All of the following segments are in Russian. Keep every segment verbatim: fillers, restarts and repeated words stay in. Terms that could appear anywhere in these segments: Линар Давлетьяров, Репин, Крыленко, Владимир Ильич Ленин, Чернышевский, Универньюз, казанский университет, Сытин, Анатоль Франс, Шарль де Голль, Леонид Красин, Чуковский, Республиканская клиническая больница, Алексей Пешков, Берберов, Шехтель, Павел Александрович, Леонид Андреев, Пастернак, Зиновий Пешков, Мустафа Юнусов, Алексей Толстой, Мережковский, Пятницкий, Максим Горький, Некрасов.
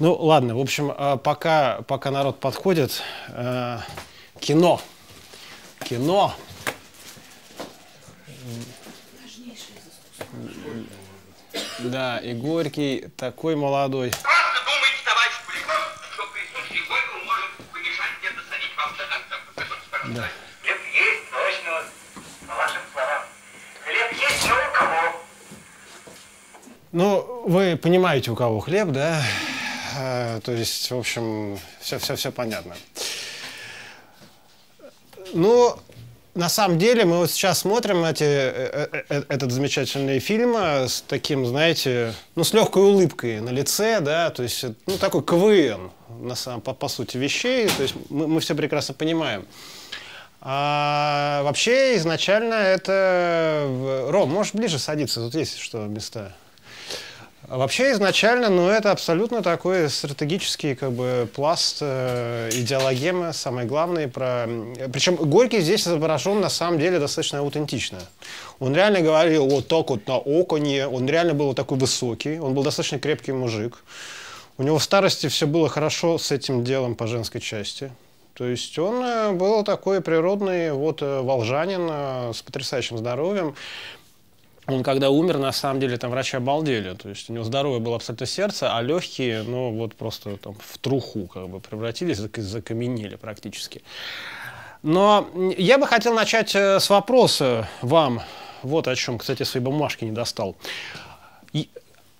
Ну ладно, в общем, пока, пока народ подходит, кино. Кино. Да, и Горький такой молодой. Правда думаете, товарищ Поляков, что присущий Горькому может помешать где-то садить вам загадку? Да. Хлеб есть, точно, по вашим словам. Хлеб есть, но у кого? Ну, вы понимаете, у кого хлеб, да? А, то есть, в общем, все-все-все понятно. Ну... На самом деле, мы вот сейчас смотрим эти, этот замечательный фильм с таким, знаете, ну, с легкой улыбкой на лице, да, то есть, ну, такой КВН, на самом, по, по сути, вещей, то есть, мы, мы все прекрасно понимаем. А вообще, изначально это... Ром, можешь ближе садиться, тут есть что, места. А вообще, изначально, ну, это абсолютно такой стратегический, как бы, пласт, э, идеологемы, самое главное, про... Причем Горький здесь изображен, на самом деле, достаточно аутентично. Он реально говорил вот так вот на оконе, он реально был вот такой высокий, он был достаточно крепкий мужик. У него в старости все было хорошо с этим делом по женской части. То есть он был такой природный, вот, волжанин с потрясающим здоровьем. Он когда умер, на самом деле, там врачи обалдели. То есть у него здоровое было абсолютно сердце, а легкие, ну, вот просто там в труху как бы превратились, закаменели практически. Но я бы хотел начать с вопроса вам. Вот о чем, кстати, свои бумажки не достал. И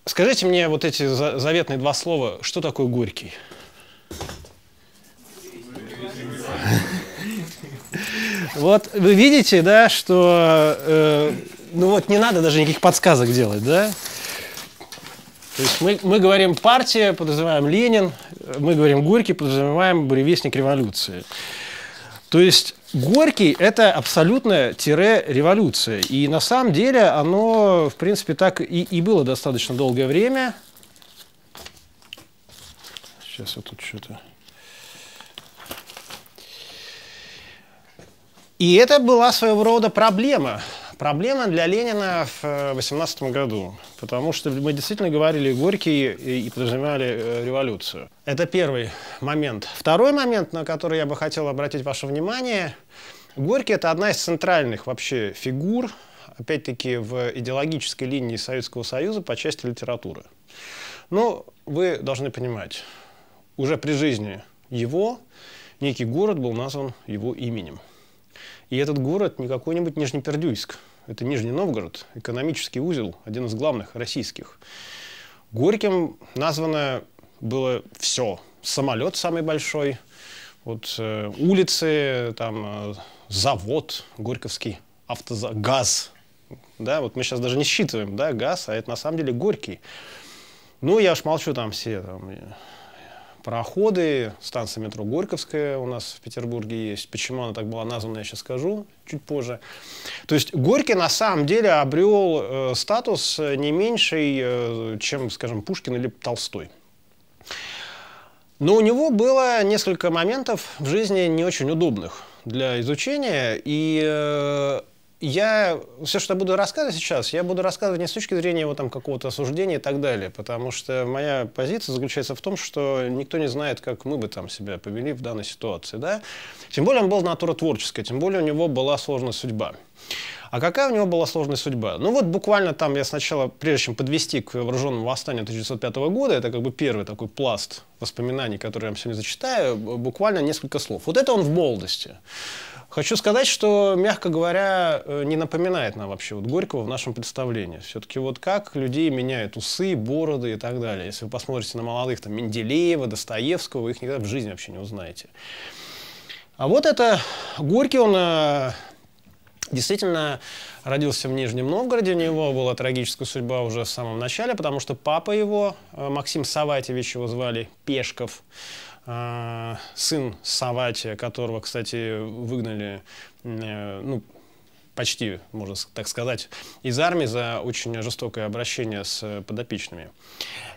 скажите мне вот эти заветные два слова. Что такое Горький? Вот вы видите, да, что... Ну вот, не надо даже никаких подсказок делать, да? То есть мы, мы говорим партия, подразумеваем Ленин, мы говорим Горький, подразумеваем буревестник революции. То есть Горький – это абсолютная тире революция. И на самом деле оно, в принципе, так и, и было достаточно долгое время. Сейчас я тут что-то... И это была своего рода проблема. Проблема для Ленина в тысяча девятьсот восемнадцатом году, потому что мы действительно говорили Горький и подразумевали революцию. Это первый момент. Второй момент, на который я бы хотел обратить ваше внимание. Горький – это одна из центральных вообще фигур, опять-таки, в идеологической линии Советского Союза по части литературы. Но вы должны понимать, уже при жизни его некий город был назван его именем. И этот город не какой-нибудь Нижнепердюйск. Это Нижний Новгород, экономический узел, один из главных российских. Горьким названо было все. Самолет самый большой, вот, э, улицы, там, э, завод, горьковский автозавод, газ. Да, вот мы сейчас даже не считываем, да, газ, а это на самом деле Горький. Ну, я уж молчу там все... Там, пароходы, станция метро Горьковская у нас в Петербурге есть. Почему она так была названа, я сейчас скажу чуть позже. То есть Горький на самом деле обрел э, статус не меньший, э, чем, скажем, Пушкин или Толстой. Но у него было несколько моментов в жизни не очень удобных для изучения. И э, я все, что я буду рассказывать сейчас, я буду рассказывать не с точки зрения его там какого-то осуждения и так далее, потому что моя позиция заключается в том, что никто не знает, как мы бы там себя повели в данной ситуации, да? Тем более он был натура творческая, тем более у него была сложная судьба. А какая у него была сложная судьба? Ну вот буквально там я сначала, прежде чем подвести к вооруженному восстанию тысяча девятьсот пятого года, это как бы первый такой пласт воспоминаний, который я вам сегодня зачитаю, буквально несколько слов. Вот это он в молодости. Хочу сказать, что, мягко говоря, не напоминает нам вообще вот Горького в нашем представлении. Все-таки вот как людей меняют усы, бороды и так далее. Если вы посмотрите на молодых там Менделеева, Достоевского, вы их никогда в жизни вообще не узнаете. А вот это Горький, он действительно родился в Нижнем Новгороде. У него была трагическая судьба уже в самом начале, потому что папа его, Максим Саватьевич, его звали Пешков, сын Саватия, которого, кстати, выгнали, ну, почти, можно так сказать, из армии за очень жестокое обращение с подопечными.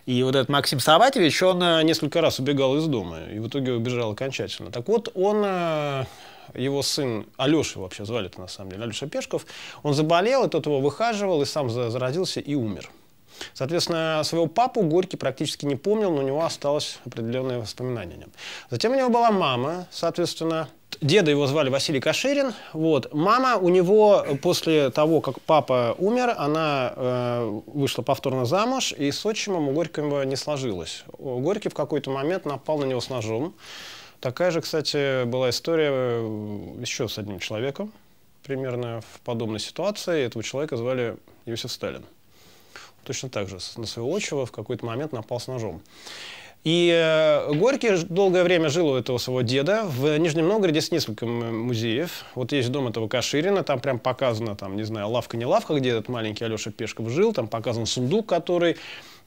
И вот этот Максим Саватьевич, он несколько раз убегал из дома, и в итоге убежал окончательно. Так вот, он... Его сын, Алеша вообще звали-то на самом деле, Алеша Пешков, он заболел, и тот его выхаживал, и сам заразился и умер. Соответственно, своего папу Горький практически не помнил, но у него осталось определенное воспоминание о нем. Затем у него была мама, соответственно. Деда его звали Василий Каширин. Вот. Мама у него после того, как папа умер, она э, вышла повторно замуж, и с отчимом у Горького не сложилось. Горький в какой-то момент напал на него с ножом. Такая же, кстати, была история еще с одним человеком, примерно в подобной ситуации. Этого человека звали Иосиф Сталин. Точно так же на своего отчима в какой-то момент напал с ножом. И Горький долгое время жил у этого своего деда. В Нижнем Новгороде есть несколько музеев. Вот есть дом этого Каширина, там прям показана, там, не знаю, лавка-не лавка, где этот маленький Алеша Пешков жил. Там показан сундук, который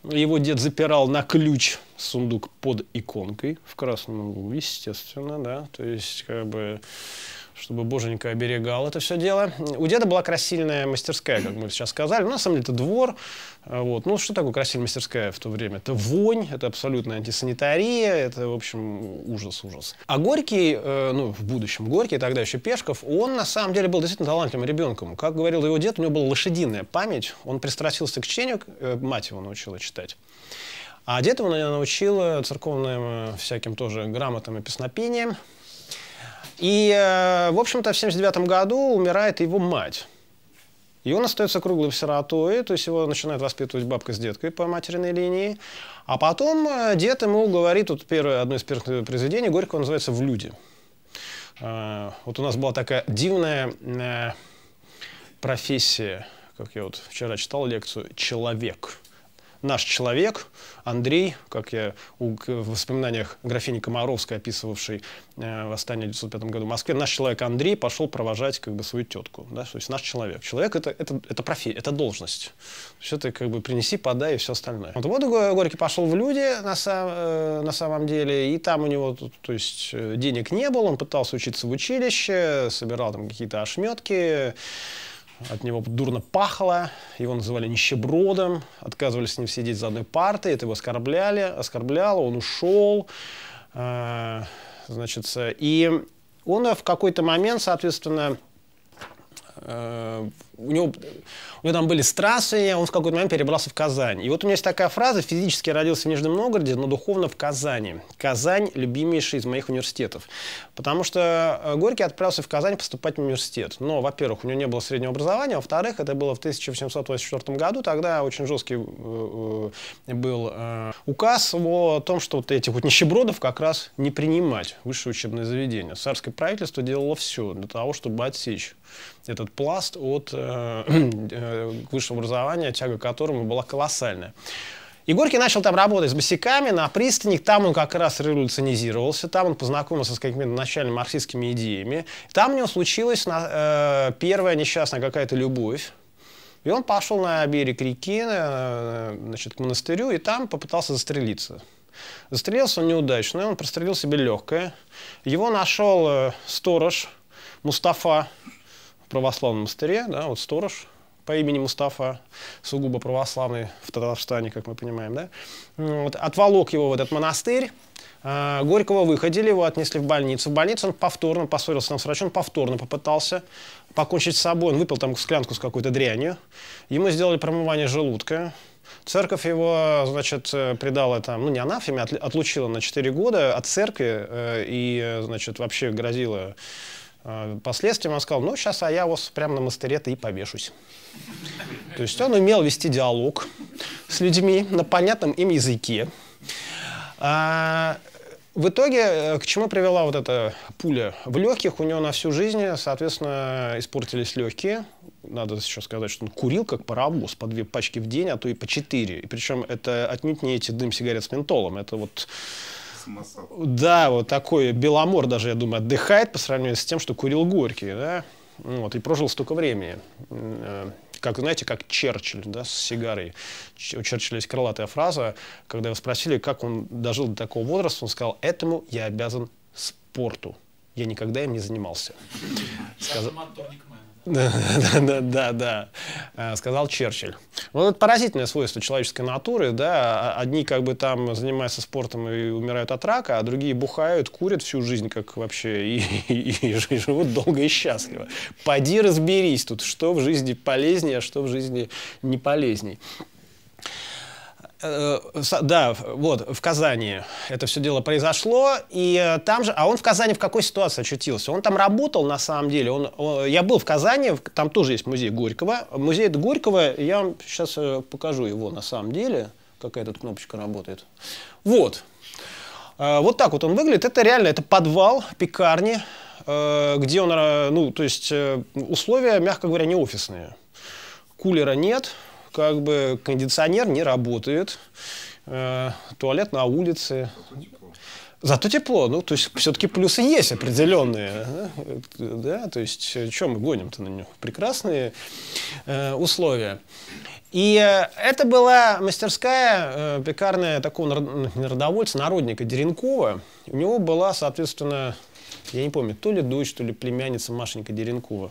его дед запирал на ключ. Сундук под иконкой в красном углу, естественно, да. То есть, как бы, чтобы боженька оберегал это все дело. У деда была красильная мастерская, как мы сейчас сказали. Но, на самом деле, это двор. Вот. Ну, что такое красильная мастерская в то время? Это вонь, это абсолютная антисанитария, это, в общем, ужас-ужас. А Горький, э, ну, в будущем Горький, тогда еще Пешков, он, на самом деле, был действительно талантливым ребенком. Как говорил его дед, у него была лошадиная память. Он пристрастился к чтению, э, мать его научила читать. А дед его научила церковным всяким тоже грамотам и песнопениям. И, в общем-то, в семьдесят девятом году умирает его мать. И он остается круглым сиротой, то есть его начинает воспитывать бабка с деткой по материной линии. А потом дед ему говорит, вот первое, одно из первых произведений Горького называется «В люди». Вот у нас была такая дивная профессия, как я вот вчера читал лекцию, «Человек». Наш человек, Андрей, как я в воспоминаниях графини Комаровской, описывавшей восстание в тысяча девятьсот пятом году в Москве, наш человек Андрей пошел провожать, как бы, свою тетку. Да? То есть наш человек. Человек — это, это, это профессия, это должность. То есть это, как бы, принеси, подай и все остальное. Вот, вот Горький пошел в люди на, сам, на самом деле, и там у него, то есть, денег не было, он пытался учиться в училище, собирал там какие-то ошметки. От него дурно пахло, его называли нищебродом, отказывались с ним сидеть за одной партой, это его оскорбляли, оскорбляло, он ушел. Э, значит, и он в какой-то момент, соответственно, э, у, него, у него там были страстные, он в какой-то момент перебрался в Казань. И вот у меня есть такая фраза: физически родился в Нижнем Новгороде, но духовно в Казани. Казань – любимейший из моих университетов. Потому что Горький отправился в Казань поступать в университет. Но, во-первых, у него не было среднего образования, во-вторых, это было в тысяча восемьсот восемьдесят четвёртом году, тогда очень жесткий был указ о том, что вот этих вот нищебродов как раз не принимать в высшее учебное заведение. Царское правительство делало все для того, чтобы отсечь этот пласт от высшего образования, тяга к которому была колоссальная. И Горький начал там работать с босиками на пристани, там он как раз революционизировался, там он познакомился с какими-то начальными марксистскими идеями, там у него случилась э, первая несчастная какая-то любовь, и он пошел на берег реки, э, значит, к монастырю, и там попытался застрелиться. Застрелился он неудачно, он прострелил себе легкое, его нашел э, сторож Мустафа в православном монастыре, да, вот сторож, по имени Мустафа, сугубо православный в Татарстане, как мы понимаем, да? Вот, отволок его в этот монастырь. Э, Горького выходили, его отнесли в больницу. В больницу он повторно поссорился там с врачом, попытался попытался покончить с собой. Он выпил там склянку с какой-то дрянью. Ему сделали промывание желудка. Церковь его, значит, предала там, ну, не анафеме, отлучила на четыре года от церкви э, и, значит, вообще грозила последствиям. Он сказал: ну, сейчас а я вас прямо на монастыре-то и повешусь. То есть он умел вести диалог с людьми на понятном им языке. А в итоге, к чему привела вот эта пуля в легких? У него на всю жизнь, соответственно, испортились легкие. Надо еще сказать, что он курил как паровоз, по две пачки в день, а то и по четыре. И причем это отнюдь не эти дым сигарет с ментолом, это вот... Да, вот такой Беломор даже, я думаю, отдыхает по сравнению с тем, что курил Горький, да, вот, и прожил столько времени. Как, знаете, как Черчилль, да, с сигарой. У Черчилля есть крылатая фраза, когда его спросили, как он дожил до такого возраста, он сказал: этому я обязан спорту, я никогда им не занимался. Сказал... Да, да, да, да, да, сказал Черчилль. Вот это поразительное свойство человеческой натуры, да, одни как бы там занимаются спортом и умирают от рака, а другие бухают, курят всю жизнь, как вообще, и, и, и, и живут долго и счастливо. Поди разберись тут, что в жизни полезнее, а что в жизни не полезней. Да, вот, в Казани это все дело произошло, и там же, а он в Казани в какой ситуации очутился? Он там работал, на самом деле, он, он, я был в Казани, там тоже есть музей Горького, музей Горького, я вам сейчас покажу его, на самом деле, какая тут кнопочка работает, вот, вот так вот он выглядит, это реально, это подвал пекарни, где он, ну, то есть, условия, мягко говоря, не офисные, кулера нет, как бы кондиционер не работает, э, туалет на улице. Зато тепло. Зато тепло. Ну, то есть, все-таки плюсы есть определенные. Да? То есть, чем мы гоним-то на них? Прекрасные э, условия. И это была мастерская э, пекарная такого народовольца, народника Деренкова. У него была, соответственно, я не помню, то ли дочь, то ли племянница Машенька Деренкова.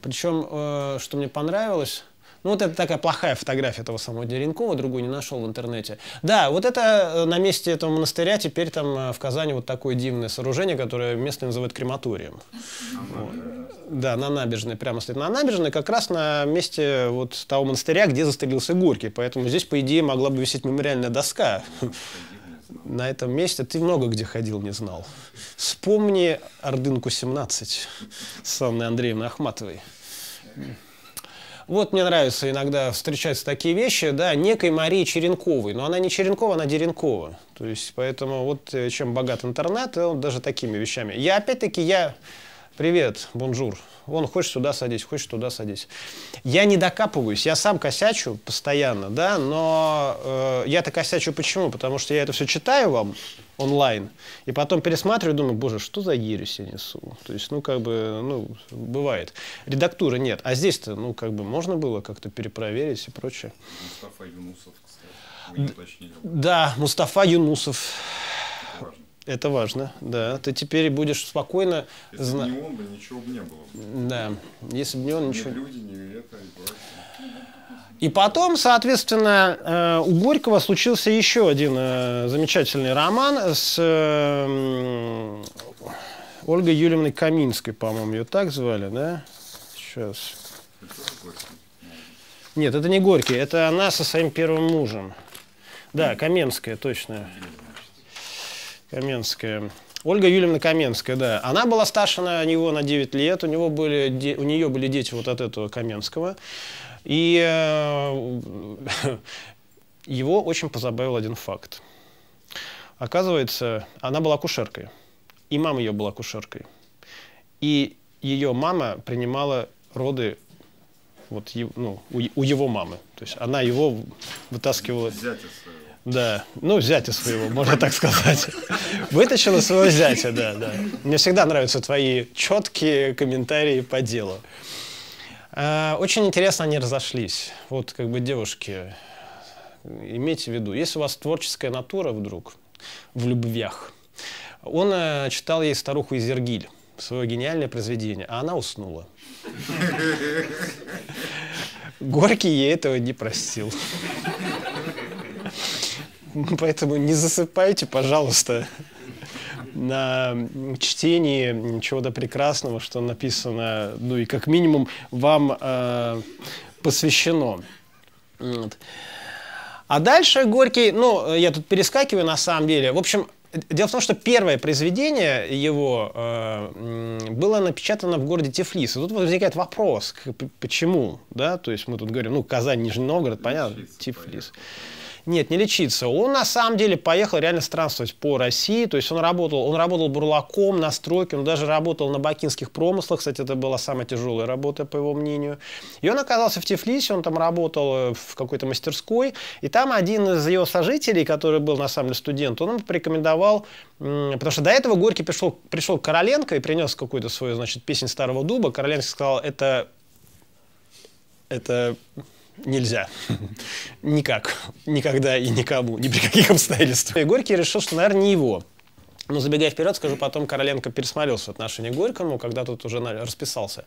Причем, э, что мне понравилось... Ну, вот это такая плохая фотография этого самого Деренкова, другую не нашел в интернете. Да, вот это на месте этого монастыря, теперь там в Казани вот такое дивное сооружение, которое местные называют крематорием. Да, на набережной, прямо стоит на набережной, как раз на месте вот того монастыря, где застрелился Горький. Поэтому здесь, по идее, могла бы висеть мемориальная доска. На этом месте ты много где ходил, не знал. Вспомни Ордынку семнадцать с Анной Андреевной Ахматовой. Вот мне нравится иногда встречаются такие вещи, да, некой Марии Черенковой. Но она не Черенкова, она Деренкова. То есть, поэтому вот чем богат интернет, он даже такими вещами. Я опять-таки, я... Привет, бонжур. Вон, хочешь сюда садись, хочешь туда садись. Я не докапываюсь, я сам косячу постоянно, да, но э, я-то косячу почему? Потому что я это все читаю вам онлайн, и потом пересматриваю, думаю, боже, что за ересь я несу? То есть, ну, как бы, ну, бывает. Редактуры нет, а здесь-то, ну, как бы, можно было как-то перепроверить и прочее. Мустафа Юнусов, кстати, вы не уточнили. Да, Мустафа Юнусов. Это важно, да. Ты теперь будешь спокойно... Если зна... бы не он, бы ничего бы не было. Да, если бы не он, ничего... Ни люди, ни это, и, и потом, соответственно, у Горького случился еще один замечательный роман с Ольгой Юльевной Каменской, по-моему, ее так звали, да? Сейчас. Нет, это не Горький, это она со своим первым мужем. Да, Каменская, точно. Каменская. Ольга Юльевна Каменская, да. Она была старше на него на девять лет, у, него были, у нее были дети вот от этого Каменского. И э, его очень позабавил один факт. Оказывается, она была акушеркой. И мама ее была акушеркой. И ее мама принимала роды вот, ну, у, у его мамы. То есть она его вытаскивала... Да, ну, зятя своего, можно так сказать. Вытащила своего зятя, да, да. Мне всегда нравятся твои четкие комментарии по делу. Очень интересно они разошлись. Вот, как бы, девушки, имейте в виду, если у вас творческая натура вдруг в любвях, он читал ей «Старуху из Иргиль», свое гениальное произведение, а она уснула. Горький ей этого не простил. Поэтому не засыпайте, пожалуйста, на чтении чего-то прекрасного, что написано, ну и как минимум вам э, посвящено. Вот. А дальше Горький, ну, я тут перескакиваю на самом деле. В общем, дело в том, что первое произведение его э, было напечатано в городе Тифлис. И тут возникает вопрос, как, почему, да, то есть мы тут говорим, ну, Казань, Нижний Новгород, понятно, Тифлис. Нет, не лечиться. Он на самом деле поехал реально странствовать по России. То есть он работал, он работал бурлаком на стройке, он даже работал на бакинских промыслах. Кстати, это была самая тяжелая работа, по его мнению. И он оказался в Тифлисе, он там работал в какой-то мастерской. И там один из его сожителей, который был на самом деле студент, он ему порекомендовал... Потому что до этого Горький пришел, пришел к Короленко и принес какую-то свою, значит, песнь Старого Дуба. Короленко сказал, это... это... нельзя. Никак. Никогда и никому. Ни при каких обстоятельствах. И Горький решил, что, наверное, не его. Но, забегая вперед, скажу, потом Короленко пересмотрел свое отношение к Горькому, когда тут уже расписался.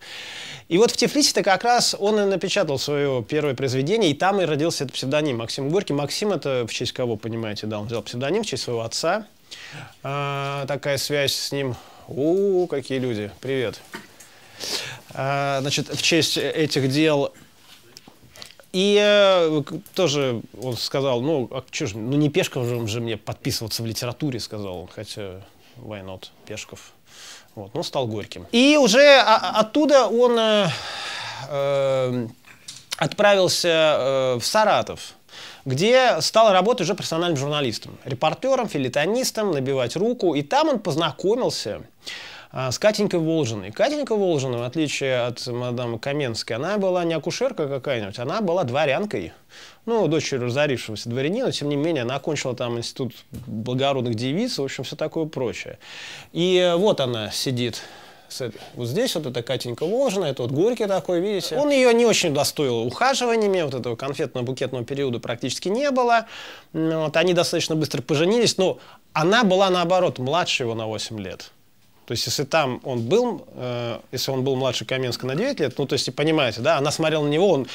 И вот в Тифлисе-то как раз он и напечатал свое первое произведение, и там и родился этот псевдоним Максим Горький. Максим — это в честь кого, понимаете, да, он взял псевдоним в честь своего отца. А, такая связь с ним. У-у-у, какие люди. Привет. А, значит, в честь этих дел... И э, тоже он сказал, ну, а чё ж, ну не Пешков же, он же мне подписываться в литературе, сказал он, хотя why not, Пешков. Вот, но стал Горьким. И уже а оттуда он э, э, отправился э, в Саратов, где стал работать уже профессиональным журналистом, репортером, филитонистом, набивать руку. И там он познакомился с Катенькой Волжиной. Катенька Волжина, в отличие от мадам Каменской, она была не акушерка какая-нибудь, она была дворянкой, ну, дочерью разорившегося дворянина, тем не менее, она окончила там институт благородных девиц, в общем, все такое прочее. И вот она сидит. Вот здесь вот это Катенька Волжина, это вот Горький такой, видите. Он ее не очень удостоил ухаживаниями, вот этого конфетно-букетного периода практически не было. Вот, они достаточно быстро поженились, но она была, наоборот, младше его на восемь лет. То есть, если там он был, э, если он был младше Каменской на девять лет, ну, то есть, понимаете, да, она смотрела на него, он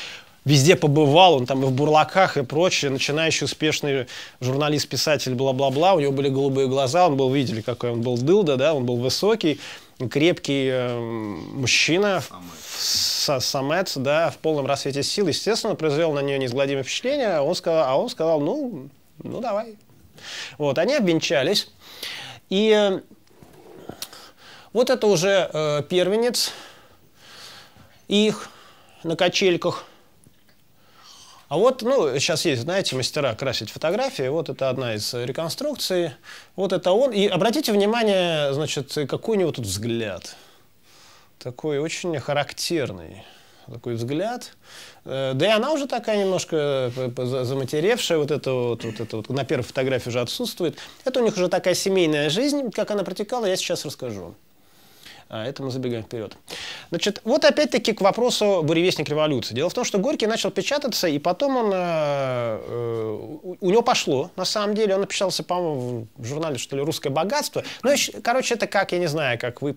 везде побывал, он там и в бурлаках и прочее, начинающий успешный журналист, писатель, бла-бла-бла, у него были голубые глаза, он был, видели, какой он был дылда, да, он был высокий, крепкий э, мужчина, самец. самец, да, в полном рассвете сил, естественно, произвел на нее неизгладимое впечатление, он сказал, а он сказал, ну, ну, давай. Вот, они обвенчались, и... Вот это уже э, первенец их на качельках. А вот, ну, сейчас есть, знаете, мастера красить фотографии. Вот это одна из реконструкций. Вот это он. И обратите внимание, значит, какой у него тут взгляд. Такой очень характерный. Такой взгляд. Да и она уже такая немножко заматеревшая, вот это вот, вот это вот на первой фотографии уже отсутствует. Это у них уже такая семейная жизнь, как она протекала, я сейчас расскажу. А, это мы забегаем вперед. Значит, вот опять-таки к вопросу «Буревестник революции». Дело в том, что Горький начал печататься, и потом он, э, у него пошло, на самом деле. Он напечатался, по-моему, в журнале, что ли, «Русское богатство». Ну, короче, это как, я не знаю, как вы,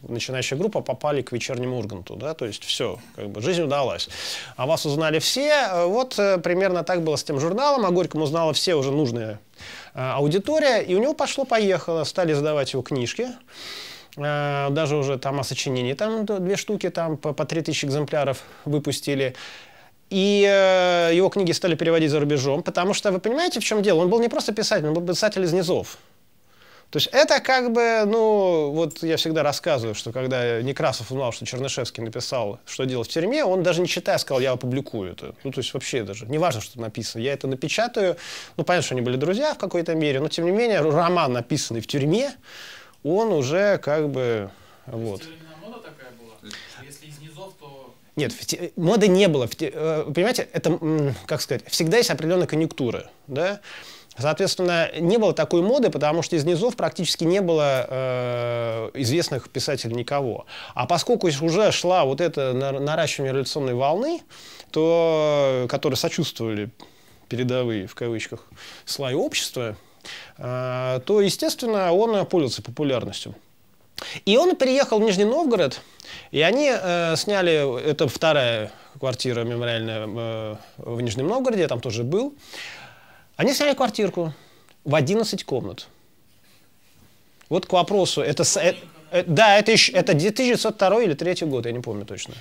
начинающая группа, попали к «Вечернему Урганту». Да? То есть все, как бы, жизнь удалась. А вас узнали все. Вот примерно так было с тем журналом. О Горьком узнала все уже нужная э, аудитория. И у него пошло-поехало. Стали издавать его книжки. Даже уже там о сочинении, там две штуки, там по три тысячи экземпляров выпустили. И э, его книги стали переводить за рубежом, потому что, вы понимаете, в чем дело? Он был не просто писатель, он был писатель из низов. То есть это как бы, ну, вот я всегда рассказываю, что когда Некрасов узнал, что Чернышевский написал «Что делать в тюрьме», он даже не читая сказал, я опубликую это. Ну, то есть вообще даже, не важно, что написано, я это напечатаю. Ну, понятно, что они были друзья в какой-то мере, но тем не менее роман, написанный в тюрьме, он уже как бы... То вот. То есть, мода такая была? Если из низов, то... Нет, моды не было. Понимаете, это, как сказать, всегда есть определенная конъюнктура. Да? Соответственно, не было такой моды, потому что из низов практически не было э, известных писателей никого. А поскольку уже шла вот это наращивание революционной волны, то, которые сочувствовали передовые, в кавычках, слои общества, то, естественно, он пользовался популярностью. И он переехал в Нижний Новгород, и они э, сняли, это вторая квартира мемориальная э, в Нижнем Новгороде, я там тоже был. Они сняли квартирку в одиннадцать комнат. Вот к вопросу, это, э, э, да, это, еще, это две тысячи девятьсот второй или две тысячи третий год, я не помню точно.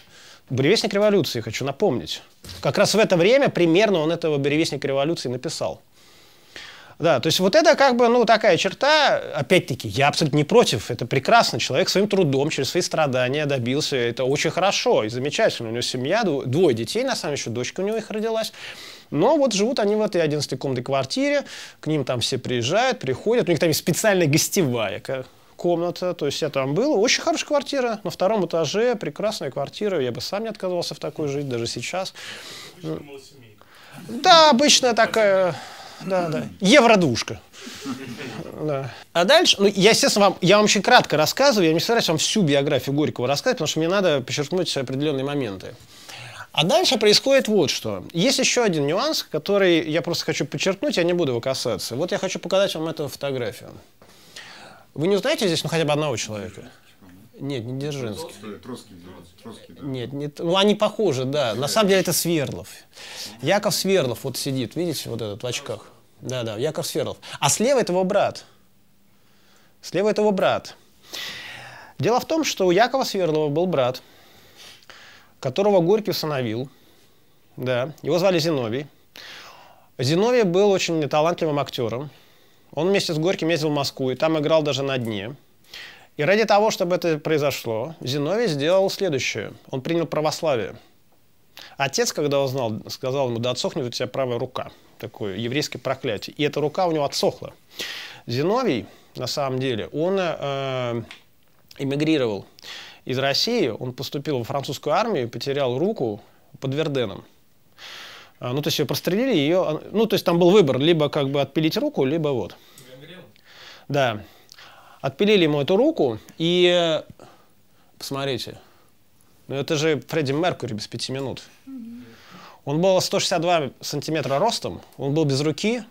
«Буревестник революции», хочу напомнить. Как раз в это время примерно он этого «Буревестника революции» написал. Да, то есть вот это как бы, ну, такая черта, опять-таки, я абсолютно не против, это прекрасно, человек своим трудом, через свои страдания добился, это очень хорошо и замечательно, у него семья, двое детей, на самом деле, еще дочка у него их родилась, но вот живут они в этой одиннадцатикомнатной квартире, к ним там все приезжают, приходят, у них там есть специальная гостевая комната, то есть я там был, очень хорошая квартира, на втором этаже, прекрасная квартира, я бы сам не отказался в такой жить, даже сейчас. Да, обычная такая... Да, да. Евродушка. Да. А дальше, ну, я, естественно, вам, я вам очень кратко рассказываю, я не собираюсь вам всю биографию Горького рассказать, потому что мне надо подчеркнуть определенные моменты. А дальше происходит вот что. Есть еще один нюанс, который я просто хочу подчеркнуть, я не буду его касаться. Вот я хочу показать вам эту фотографию. Вы не узнаете здесь, ну, хотя бы одного человека? Нет, не Дзержинский. Троцкий, Троцкий, да. Нет, нет, ну они похожи, да. На самом деле это Свердлов. Яков Свердлов вот сидит, видите, вот этот в очках. Да, да, Яков Свердлов. А слева это его брат. Слева это его брат. Дело в том, что у Якова Свердлова был брат, которого Горький усыновил. Да. Его звали Зиновий. Зиновий был очень талантливым актером. Он вместе с Горьким ездил в Москву и там играл даже на дне. И ради того, чтобы это произошло, Зиновий сделал следующее. Он принял православие. Отец, когда узнал, сказал ему: да отсохнет у тебя правая рука. Такое еврейское проклятие. И эта рука у него отсохла. Зиновий, на самом деле, он э, эмигрировал из России. Он поступил во французскую армию, потерял руку под Верденом. Ну, то есть ее прострелили, ее... Ну, то есть там был выбор, либо как бы отпилить руку, либо вот. Да. Отпилили ему эту руку, и... Посмотрите. Ну, это же Фредди Меркьюри без пяти минут. Он был сто шестьдесят два сантиметра ростом, он был без руки,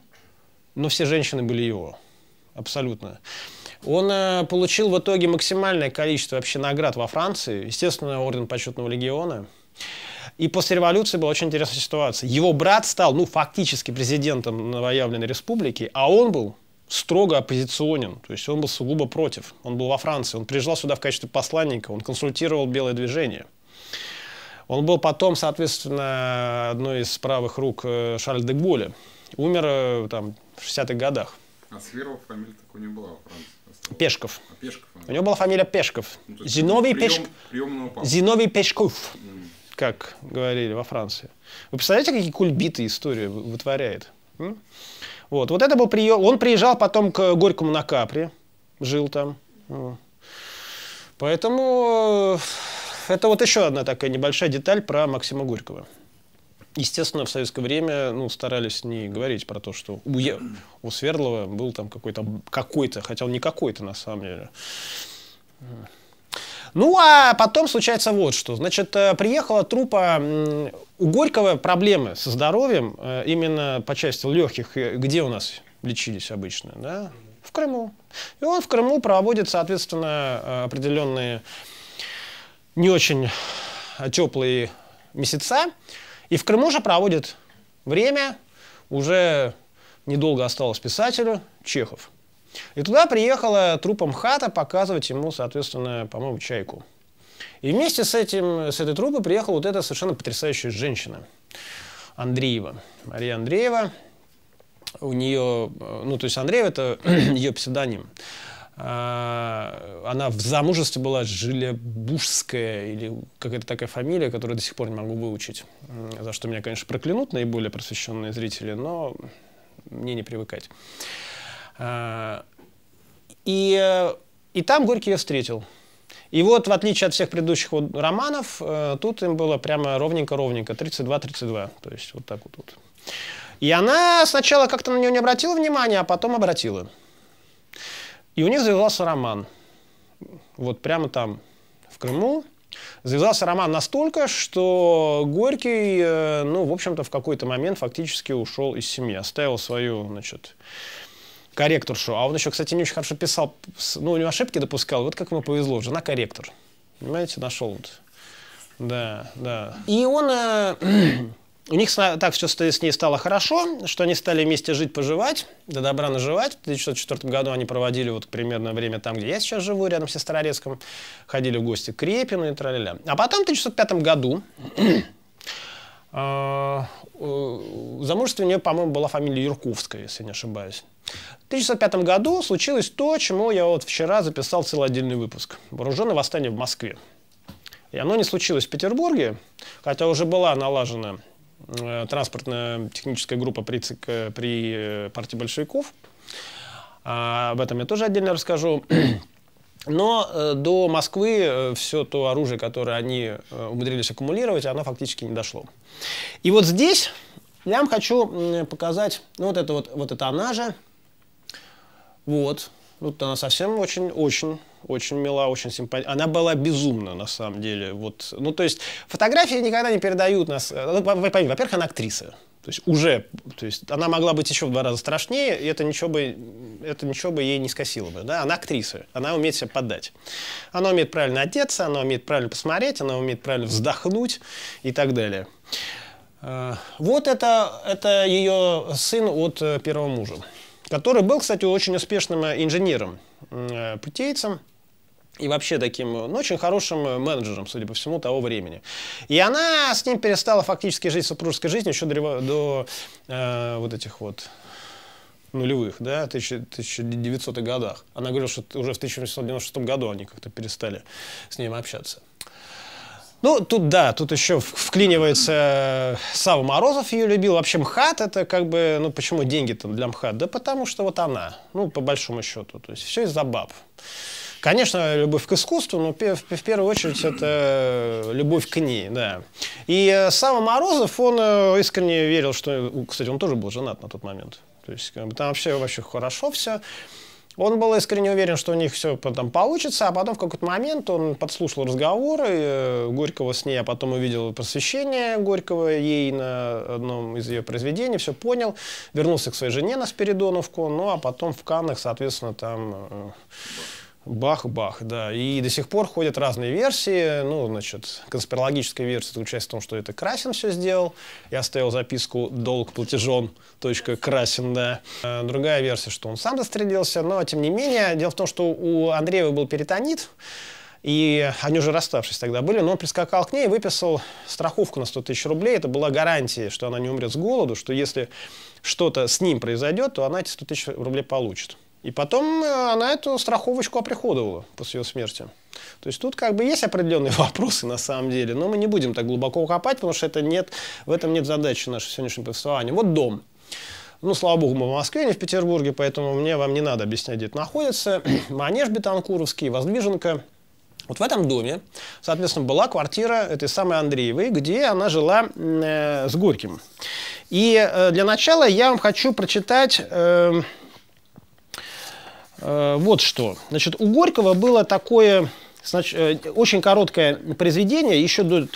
но все женщины были его. Абсолютно. Он э, получил в итоге максимальное количество вообще наград во Франции. Естественно, орден Почетного легиона. И после революции была очень интересная ситуация. Его брат стал, ну, фактически президентом новоявленной республики, а он был строго оппозиционен, то есть он был сугубо против. Он был во Франции, он приезжал сюда в качестве посланника, он консультировал белое движение. Он был потом, соответственно, одной из правых рук Шарля де Голля. Умер там в шестидесятых годах. А Свердлов фамилия такой не была во Франции? Пешков. А Пешков у него была фамилия Пешков. Ну, Зиновий, прием, Пеш... прием Зиновий Пешков. Mm. Как говорили во Франции. Вы представляете, какие кульбиты история вытворяет? Вот. Вот это был прием. Он приезжал потом к Горькому на Капри, жил там. Поэтому это вот еще одна такая небольшая деталь про Максима Горького. Естественно, в советское время, ну, старались не говорить про то, что у, е... у Свердлова был там какой-то, какой-то, хотя он не какой-то на самом деле. Ну, а потом случается вот что. Значит, приехала труппа. У Горького проблемы со здоровьем, именно по части легких, где у нас лечились обычно, да? В Крыму. И он в Крыму проводит, соответственно, определенные не очень теплые месяца. И в Крыму же проводит время, уже недолго осталось писателю, Чехов. И туда приехала труппа МХАТа показывать ему, соответственно, по-моему, «Чайку». И вместе с, этим, с этой труппой приехала вот эта совершенно потрясающая женщина, Андреева. Мария Андреева. У нее, ну, то есть Андреева – это ее псевдоним. Она в замужестве была Жилебужская, или какая-то такая фамилия, которую до сих пор не могу выучить. За что меня, конечно, проклянут наиболее просвещенные зрители, но мне не привыкать. И, и там Горький ее встретил. И вот, в отличие от всех предыдущих вот романов, тут им было прямо ровненько-ровненько, тридцать два тридцать два. То есть вот так вот, вот. И она сначала как-то на нее не обратила внимания, а потом обратила. И у них завязался роман. Вот прямо там, в Крыму. Завязался роман настолько, что Горький, ну, в общем-то, в какой-то момент фактически ушел из семьи. Оставил свою, значит... корректоршу. А он еще, кстати, не очень хорошо писал, ну, у него ошибки допускал. Вот как ему повезло, жена корректор. Понимаете, нашел вот. Да, да. И он... Э, у них так все с ней стало хорошо, что они стали вместе жить-поживать, до добра наживать. В тысяча девятьсот четвёртом году они проводили вот примерно время там, где я сейчас живу, рядом с Сестрорецком. Ходили в гости к Репину и траля-ля. А потом в тысяча девятьсот пятом году в замужестве у нее, по-моему, была фамилия Юрковская, если не ошибаюсь. В тысяча девятьсот пятом году случилось то, чему я вот вчера записал целый отдельный выпуск. Вооруженное восстание в Москве. И оно не случилось в Петербурге, хотя уже была налажена э, транспортно-техническая группа при, ЦК, при э, партии большевиков. А, об этом я тоже отдельно расскажу. Но э, до Москвы э, все то оружие, которое они э, умудрились аккумулировать, оно фактически не дошло. И вот здесь я вам хочу э, показать, ну, вот, это вот, вот это она же. Вот. Вот она совсем очень-очень-очень мила, очень симпатична. Она была безумна, на самом деле. Вот. Ну, то есть, фотографии никогда не передают нас... Во-первых, она актриса. То есть, уже... То есть, она могла быть еще в два раза страшнее, и это ничего бы, это ничего бы ей не скосило бы. Да? Она актриса. Она умеет себя подать. Она умеет правильно одеться, она умеет правильно посмотреть, она умеет правильно вздохнуть и так далее. Вот это, это ее сын от первого мужа, который был, кстати, очень успешным инженером-путейцем. и вообще таким, ну, очень хорошим менеджером, судя по всему, того времени. И она с ним перестала фактически жить супружеской жизнью еще до, до э, вот этих вот нулевых, да, тысяча девятисотых годах. Она говорила, что уже в тысяча восемьсот девяносто шестом году они как-то перестали с ним общаться. Ну, тут, да, тут еще вклинивается Савва Морозов, ее любил. Вообще, МХАТ, это как бы, ну, почему деньги там для МХАТ? Да потому что вот она, ну, по большому счету, то есть все из-за баб. Конечно, любовь к искусству, но в первую очередь это любовь к ней, да. И Савва Морозов, он искренне верил, что, кстати, он тоже был женат на тот момент. То есть там вообще, вообще хорошо все. Он был искренне уверен, что у них все там получится, а потом в какой-то момент он подслушал разговоры Горького с ней, а потом увидел посвящение Горького ей на одном из ее произведений, все понял, вернулся к своей жене на Спиридоновку, ну а потом в Каннах, соответственно, там бах-бах, да. И до сих пор ходят разные версии, ну, значит, конспирологическая версия заключается в том, что это Красин все сделал, я оставил записку «долг платежен, точка, Красин», да. Другая версия, что он сам застрелился, но, тем не менее, дело в том, что у Андреева был перитонит, и они уже расставшись тогда были, но он прискакал к ней и выписал страховку на сто тысяч рублей, это была гарантия, что она не умрет с голоду, что если что-то с ним произойдет, то она эти сто тысяч рублей получит. И потом она эту страховочку оприходовала после ее смерти. То есть тут как бы есть определенные вопросы на самом деле, но мы не будем так глубоко копать, потому что это нет, в этом нет задачи нашего сегодняшнего повествования. Вот дом. Ну, слава богу, мы в Москве, не в Петербурге, поэтому мне вам не надо объяснять, где это находится. Манеж Бетанкуровский, Воздвиженка. Вот в этом доме, соответственно, была квартира этой самой Андреевой, где она жила э, с Горьким. И э, для начала я вам хочу прочитать... Э, Вот что. Значит, у Горького было такое, значит, очень короткое произведение, еще до,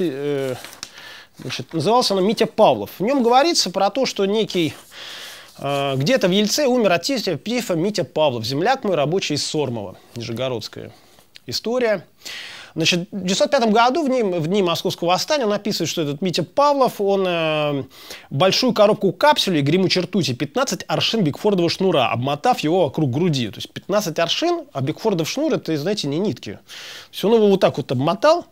значит, называлось оно «Митя Павлов». В нем говорится про то, что некий где-то в Ельце умер от тифа Митя Павлов, земляк мой рабочий из Сормова, нижегородская история. Значит, в тысяча девятьсот пятом году, в дни, в дни Московского восстания, он описывает, что этот Митя Павлов, он э, большую коробку капсулей гремучей ртути, пятнадцать аршин бигфордового шнура, обмотав его вокруг груди. То есть пятнадцать аршин, а бигфордов шнур, это, знаете, не нитки. Все, он его вот так вот обмотал.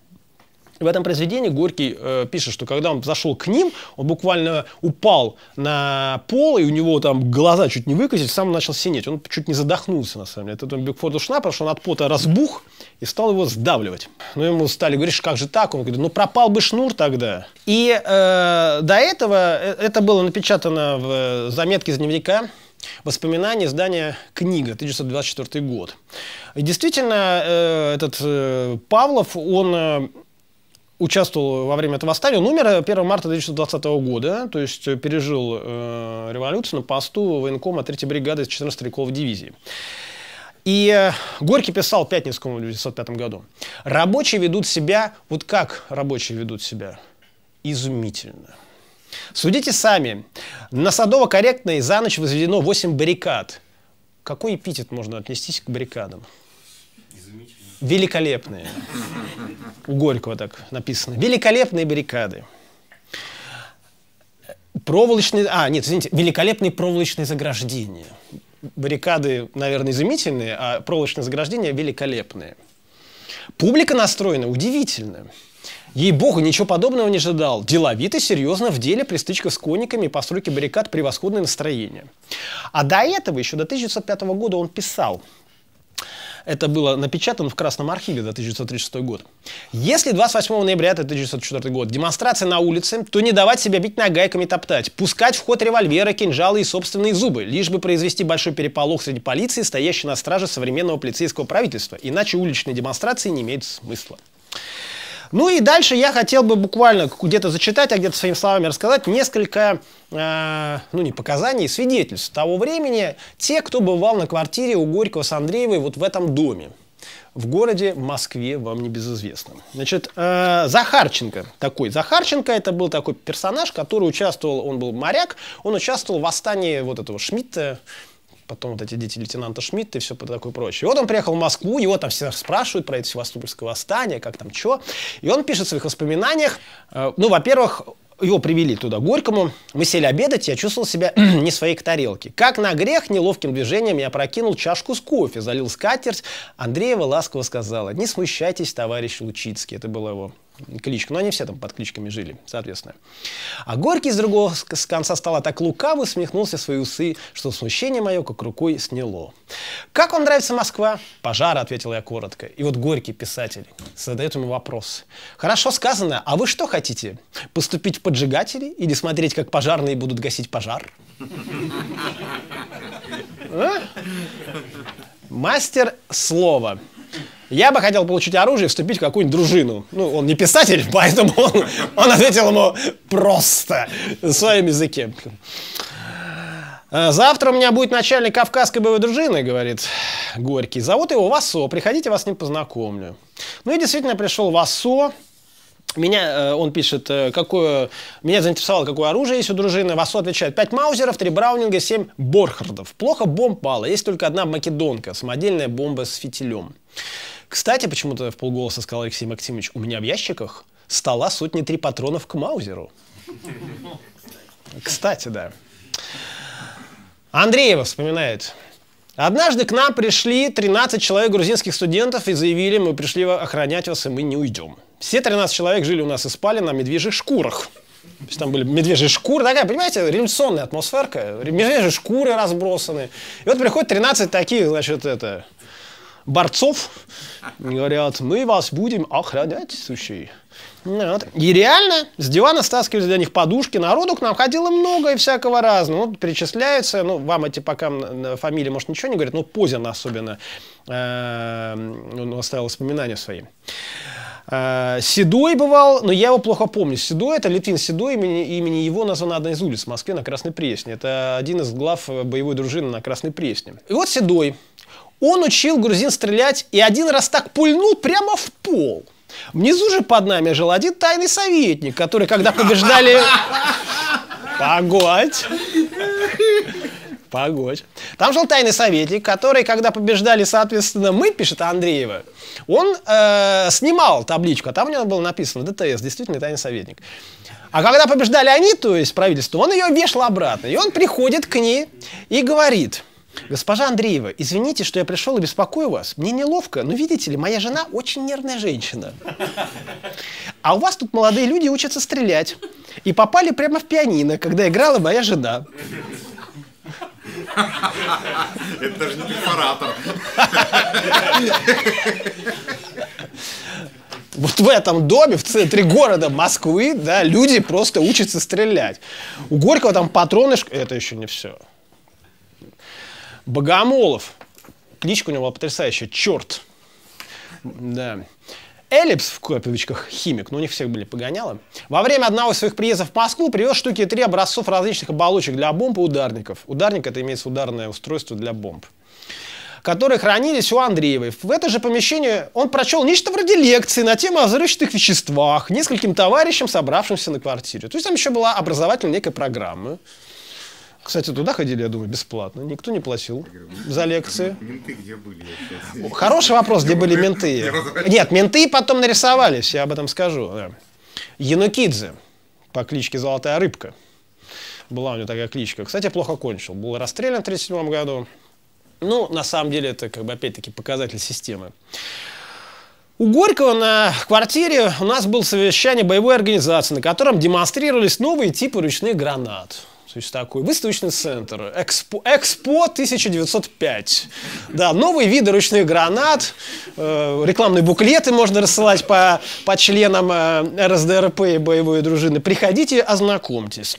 В этом произведении Горький э, пишет, что когда он зашел к ним, он буквально упал на пол, и у него там глаза чуть не выкосились, сам начал синеть. Он чуть не задохнулся, на самом деле. Это бигфорд ушла, потому что он от пота разбух и стал его сдавливать. Но ему стали говорить, как же так? Он говорит, ну пропал бы шнур тогда. И э, до этого это было напечатано в заметке из дневника «Воспоминания» издания «Книга», тысяча девятьсот двадцать четвёртый год. И действительно, э, этот э, Павлов, он... Э, участвовал во время этого восстания, он умер первого марта две тысячи двадцатого года, то есть пережил э, революцию на посту военкома третьей бригады из четырнадцати стрелковой дивизии. И э, Горький писал Пятницкому в тысяча девятьсот пятом году. «Рабочие ведут себя, вот как рабочие ведут себя? Изумительно. Судите сами, на Садово-Корректной за ночь возведено восемь баррикад. Какой эпитет можно отнестись к баррикадам? Великолепные». У Горького так написано. «Великолепные баррикады». Проволочные... А, нет, извините. «Великолепные проволочные заграждения». Баррикады, наверное, изумительные, а проволочные заграждения великолепные. Публика настроена удивительно. Ей-богу, ничего подобного не ожидал. Деловито, серьезно, в деле, при стычках с конниками и постройке баррикад превосходное настроение. А до этого, еще до тысяча девятьсот пятого года, он писал. Это было напечатано в Красном архиве до тысяча девятьсот тридцать шестого года. Если двадцать восьмого ноября, это тысяча девятьсот четвёртый год, демонстрация на улице, то не давать себя бить нагайками и топтать, пускать в ход револьвера, кинжалы и собственные зубы, лишь бы произвести большой переполох среди полиции, стоящей на страже современного полицейского правительства. Иначе уличные демонстрации не имеют смысла. Ну и дальше я хотел бы буквально где-то зачитать, а где-то своими словами рассказать несколько, э, ну не показаний, свидетельств того времени, те, кто бывал на квартире у Горького с Андреевой вот в этом доме, в городе Москве, вам небезызвестном. Значит, э, Захарченко такой. Захарченко это был такой персонаж, который участвовал, он был моряк, он участвовал в восстании вот этого Шмидта, потом вот эти дети лейтенанта Шмидта и все такое прочее. И вот он приехал в Москву, его там все спрашивают про это севастопольское восстание, как там, что. И он пишет в своих воспоминаниях, э, ну, во-первых, его привели туда, Горькому, мы сели обедать, я чувствовал себя не своей к тарелке. Как на грех, неловким движением я прокинул чашку с кофе, залил скатерть. Андреева ласково сказала: «Не смущайтесь, товарищ Лучицкий». Это было его кличка, но они все там под кличками жили, соответственно. А Горький с другого с конца стола так лукаво усмехнулся в свои усы, что смущение мое как рукой сняло. «Как вам нравится Москва?» «Пожар», — ответил я коротко. И вот Горький, писатель, задает ему вопрос. «Хорошо сказано, а вы что хотите? Поступить в поджигатели или смотреть, как пожарные будут гасить пожар?» Мастер слова. Я бы хотел получить оружие и вступить в какую-нибудь дружину. Ну, он не писатель, поэтому он, он ответил ему просто на своем языке. «Завтра у меня будет начальник Кавказской боевой дружины», — говорит Горький. «Зовут его Вассо. Приходите, вас с ним познакомлю». Ну и действительно пришел Вассо. Меня, он пишет, какое, меня заинтересовало, какое оружие есть у дружины. Вассо отвечает: пять маузеров, три браунинга, семь борхардов. Плохо бомб пало. Есть только одна македонка, самодельная бомба с фитилем. Кстати, почему-то в полголоса сказал Алексей Максимович: у меня в ящиках стола сотни три патронов к маузеру. Кстати, да. Андреева вспоминает. Однажды к нам пришли тринадцать человек грузинских студентов и заявили: мы пришли охранять вас, и мы не уйдем. Все тринадцать человек жили у нас и спали на медвежьих шкурах. То есть там были медвежьи шкуры, такая, понимаете, революционная атмосферка, медвежьи шкуры разбросаны. И вот приходят тринадцать таких, значит, это, борцов, говорят: мы вас будем охранять, сущие. Вот. И реально с дивана стаскивали для них подушки. Народу к нам ходило много и всякого разного. Ну, перечисляются, ну, вам эти пока фамилии, может, ничего не говорят, но Позин особенно, он оставил воспоминания свои. Седой бывал, но я его плохо помню. Седой — это Литвин Седой, имени, имени его названа одна из улиц в Москве на Красной Пресне. Это один из глав боевой дружины на Красной Пресне. И вот Седой, он учил грузин стрелять и один раз так пульнул прямо в пол. Внизу же под нами жил один тайный советник, который, когда побеждали... Погодь. Погодь. Там жил тайный советник, который, когда побеждали, соответственно, мы, пишет Андреева, он э, снимал табличку, а там у него было написано ДТС, действительно тайный советник. А когда побеждали они, то есть правительство, он ее вешал обратно. И он приходит к ней и говорит: госпожа Андреева, извините, что я пришел и беспокою вас. Мне неловко, но видите ли, моя жена очень нервная женщина. А у вас тут молодые люди учатся стрелять. И попали прямо в пианино, когда играла моя жена. Это даже не перфоратор. Вот в этом доме, в центре города Москвы, да, люди просто учатся стрелять. У Горького там патроны... Это еще не все. Богомолов. Кличка у него была потрясающая. Черт. Да. Эллипс в копилочках химик, но у них всех были погоняло. Во время одного из своих приездов в Москву привез штуки три образцов различных оболочек для бомб и ударников. Ударник — это имеется ударное устройство для бомб, которые хранились у Андреевой. В это же помещение он прочел нечто вроде лекции на тему о взрывчатых веществах нескольким товарищам, собравшимся на квартире. То есть там еще была образовательная некая программа. Кстати, туда ходили, я думаю, бесплатно. Никто не платил за лекции. Менты где были? Хороший вопрос, где были менты. Нет, менты потом нарисовались, я об этом скажу. Янукидзе по кличке Золотая Рыбка. Была у него такая кличка. Кстати, плохо кончил. Был расстрелян в тысяча девятьсот тридцать седьмом году. Ну, на самом деле, это как бы опять-таки показатель системы. У Горького на квартире у нас было совещание боевой организации, на котором демонстрировались новые типы ручных гранат. То есть такой выставочный центр, Экспо, Экспо тысяча девятьсот пять. Да, новые виды ручных гранат, э, рекламные буклеты можно рассылать по, по членам э, РСДРП и боевой дружины. Приходите, ознакомьтесь.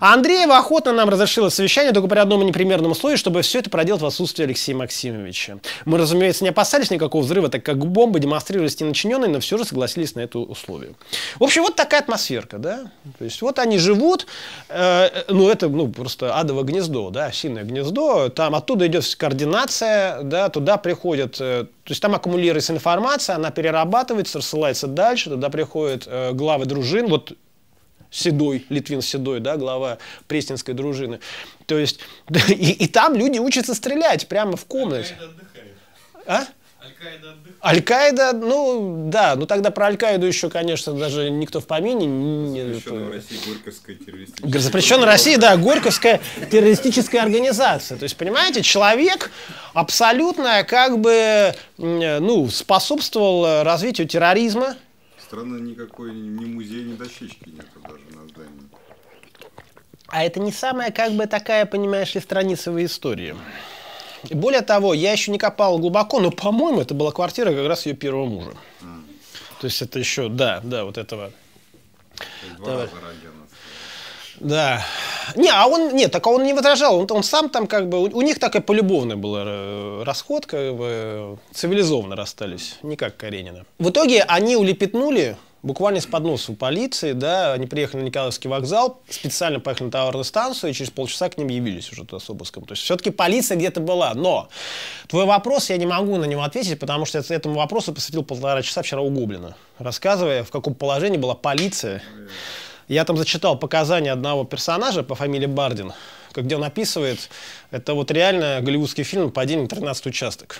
А Андреева охотно нам разрешила совещание только при одном непримерном условии, чтобы все это проделать в отсутствие Алексея Максимовича. Мы, разумеется, не опасались никакого взрыва, так как бомбы демонстрировались неначиненные, но все же согласились на это условие. В общем, вот такая атмосферка, да? То есть вот они живут, э, ну, это, ну, просто адово гнездо, да, осиное гнездо, там оттуда идет координация, да, туда приходят, то есть там аккумулируется информация, она перерабатывается, рассылается дальше, туда приходят э, главы дружин, вот Седой, Литвин Седой, да, глава Пресненской дружины, то есть, и, и там люди учатся стрелять прямо в комнате. А? Аль-Каида. Аль-Каида, ну да, ну тогда про Аль-Каиду еще, конечно, даже никто в помине. Запрещенная в России горьковская террористическая. Запрещенная в России, да, горьковская террористическая организация. То есть, понимаете, человек абсолютно как бы, ну, способствовал развитию терроризма. Страны никакой, ни музея, ни дощечки нет даже на здании. А это не самая, как бы, такая, понимаешь ли, страницевая история. И более того, я еще не копал глубоко, но, по-моему, это была квартира как раз ее первого мужа. А. То есть это еще, да, да, вот этого. Два да. Не, а он, нет, так он не возражал, он, он сам там как бы, у, у них такая полюбовная была расходка, как бы, цивилизованно расстались, не как Каренина. В итоге они улепетнули. Буквально с подноса у полиции, да, они приехали на Николаевский вокзал, специально поехали на товарную станцию, и через полчаса к ним явились уже туда с обыском. То есть все-таки полиция где-то была. Но твой вопрос, я не могу на него ответить, потому что я этому вопросу посвятил полтора часа вчера у Гоблина, рассказывая, в каком положении была полиция. Я там зачитал показания одного персонажа по фамилии Бардин, где он описывает, это вот реально голливудский фильм «Падение тринадцатый участок».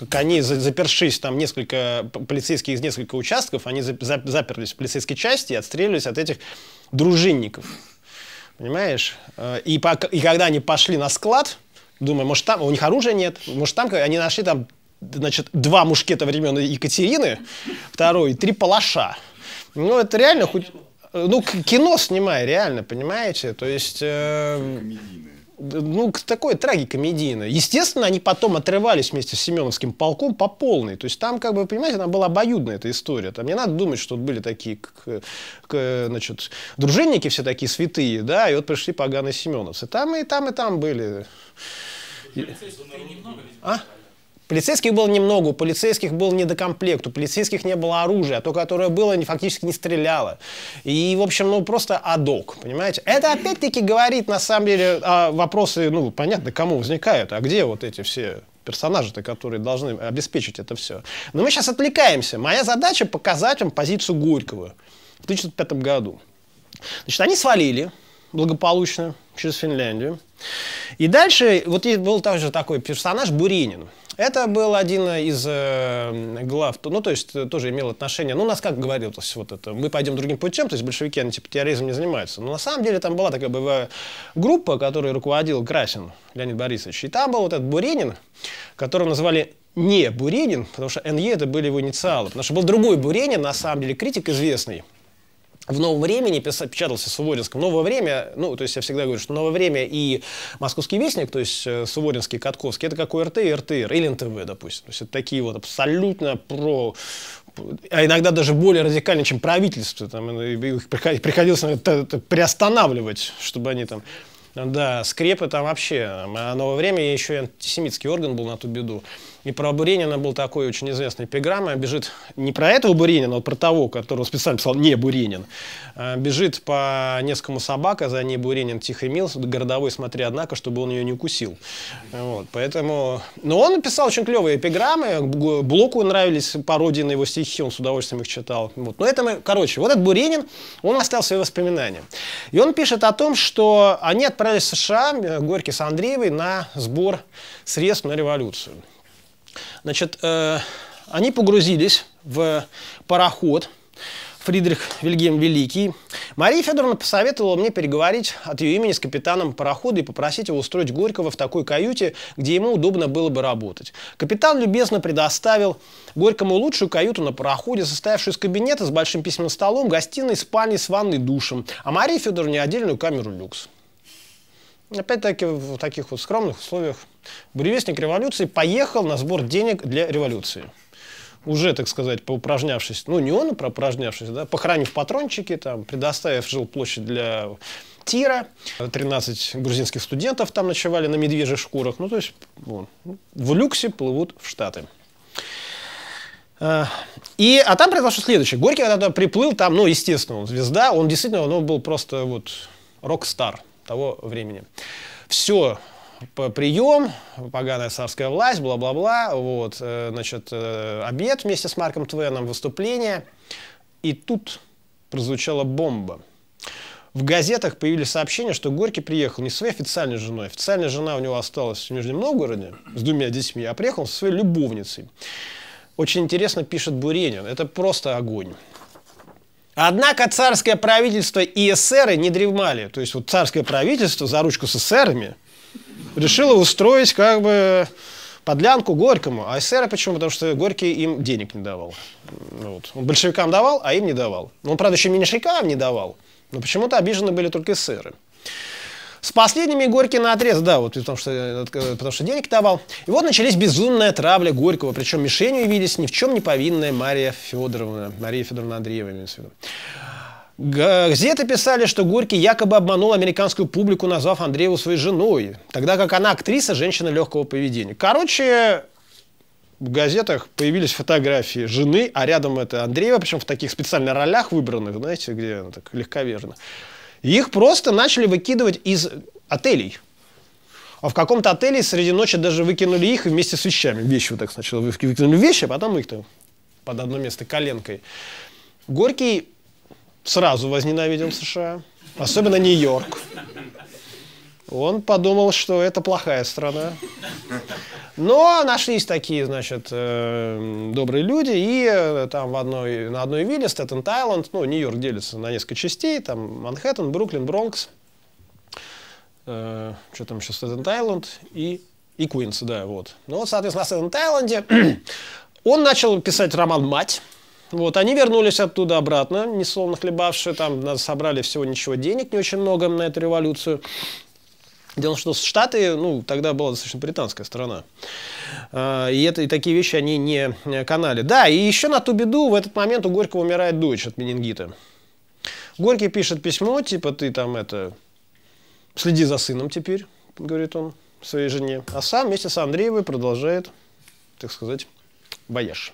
Как они, запершись там несколько, полицейские из нескольких участков, они заперлись в полицейской части и отстреливались от этих дружинников. Понимаешь? И, по, и когда они пошли на склад, думаю, может там, у них оружия нет, может там, они нашли там, значит, два мушкета времен Екатерины, второй, и три палаша. Ну, это реально хоть... Ну, кино снимай, реально, понимаете? То есть... Э... Ну, такое трагикомедийное. Естественно, они потом отрывались вместе с Семеновским полком по полной. То есть там, как бы, понимаете, она была обоюдная эта история. Там не надо думать, что были такие, к, к, значит, дружинники все такие святые, да, и вот пришли поганые семеновцы. Там и там, и там были. Полицейских было немного, а? Полицейских было немного, у полицейских был недокомплект, у полицейских не было оружия, а то, которое было, фактически не стреляло. И, в общем, ну, просто адок, понимаете? Это, опять-таки, говорит, на самом деле, о вопросы, ну, понятно, кому возникают, а где вот эти все персонажи-то, которые должны обеспечить это все. Но мы сейчас отвлекаемся. Моя задача — показать вам позицию Горького в тысяча девятьсот пятом году. Значит, они свалили благополучно через Финляндию. И дальше, вот был также такой персонаж Буренин. Это был один из э, глав, ну, то есть тоже имел отношение, ну, у нас как говорилось, вот это, мы пойдем другим путем, то есть большевики, они типа терроризмом не занимаются. Но на самом деле там была такая боевая группа, которой руководил Красин Леонид Борисович, и там был вот этот Буренин, которого называли не Буренин, потому что эн е это были его инициалы, потому что был другой Буренин, на самом деле, критик известный. В «Новом времени» писал, печатался Суворинском. «Новое время», ну, то есть я всегда говорю, что «Новое время» и «Московский вестник», то есть Суворинский и Катковский, это как УРТ и эр тэ эр, или эн тэ вэ, допустим. То есть это такие вот абсолютно про... А иногда даже более радикальные, чем правительство. Там, их приходилось приостанавливать, чтобы они там... Да, скрепы там вообще. А «Новое время» еще и антисемитский орган был на ту беду. И про Буренина был такой очень известный эпиграмма. Бежит не про этого Буренина, а про того, которого специально писал не Буренин. Бежит по несколькому собака, за ней Буренин тихо и мил, городовой смотри, однако, чтобы он ее не укусил. Вот, поэтому... Но он написал очень клевые эпиграммы. Блоку нравились пародии на его стихи, он с удовольствием их читал. Вот. Но это мы... Короче, вот этот Буренин, он оставил свои воспоминания. И он пишет о том, что они отправились в США, Горький с Андреевой, на сбор средств на революцию. Значит, э, они погрузились в пароход «Фридрих Вильгельм Великий». Мария Федоровна посоветовала мне переговорить от ее имени с капитаном парохода и попросить его устроить Горького в такой каюте, где ему удобно было бы работать. Капитан любезно предоставил Горькому лучшую каюту на пароходе, состоявшую из кабинета с большим письменным столом, гостиной, спальней с ванной, душем, а Марии Федоровне отдельную камеру люкс. Опять-таки, в таких вот скромных условиях буревестник революции поехал на сбор денег для революции. Уже, так сказать, поупражнявшись, ну не он, проупражнявшись, да, похоронив патрончики, там, предоставив жилплощадь для тира, тринадцать грузинских студентов там ночевали на медвежьих шкурах, ну то есть вон, в люксе плывут в Штаты. И, а там произошло следующее. Горький когда-то приплыл, там, ну естественно, он звезда, он действительно он был просто вот рок-стар того времени. Все, прием, поганая царская власть, бла-бла-бла, вот, значит, обед вместе с Марком Твеном, выступление, и тут прозвучала бомба. В газетах появились сообщения, что Горький приехал не со своей официальной женой, официальная жена у него осталась в Нижнем Новгороде с двумя детьми, а приехал со своей любовницей. Очень интересно пишет Буренин. Это просто огонь. Однако царское правительство и эсеры не древмали. То есть вот царское правительство за ручку с эсерами решило устроить как бы подлянку Горькому. А эсеры почему? Потому что Горький им денег не давал. Вот. Он большевикам давал, а им не давал. Он, правда, еще меньшевикам не давал. Но почему-то обижены были только эсеры. С последними Горький наотрез, да, вот, потому, что, потому что денег давал. И вот начались безумная травля Горького, причем мишенью явились ни в чем не повинная Мария Федоровна, Мария Федоровна Андреева, имеется в виду. Газеты писали, что Горький якобы обманул американскую публику, назвав Андрееву своей женой, тогда как она актриса, женщина легкого поведения. Короче, в газетах появились фотографии жены, а рядом это Андреева, причем в таких специальных ролях выбранных, знаете, где она так легковерно. Их просто начали выкидывать из отелей. А в каком-то отеле среди ночи даже выкинули их вместе с вещами. Вещи вот так сначала выкинули вещи, а потом их там под одно место коленкой. Горький сразу возненавидел США, особенно Нью-Йорк. Он подумал, что это плохая страна. Но нашлись такие, значит, добрые люди, и там в одной, на одной вилле, Стэттен-Айленд, ну, Нью-Йорк делится на несколько частей, там Манхэттен, Бруклин, Бронкс, э, что там еще, Стэттен-Айленд и, и Куинс, да, вот. Ну, вот, соответственно, на Стэттен-Айленде он начал писать роман «Мать». Вот, они вернулись оттуда обратно, несолоно хлебавшие, там собрали всего ничего денег, не очень много на эту революцию. Дело в том, что Штаты, ну, тогда была достаточно британская страна, и, это, и такие вещи они не канали. Да, и еще на ту беду в этот момент у Горького умирает дочь от менингита. Горький пишет письмо, типа, ты там это, следи за сыном теперь, говорит он своей жене, а сам вместе с Андреевой продолжает, так сказать, вояж.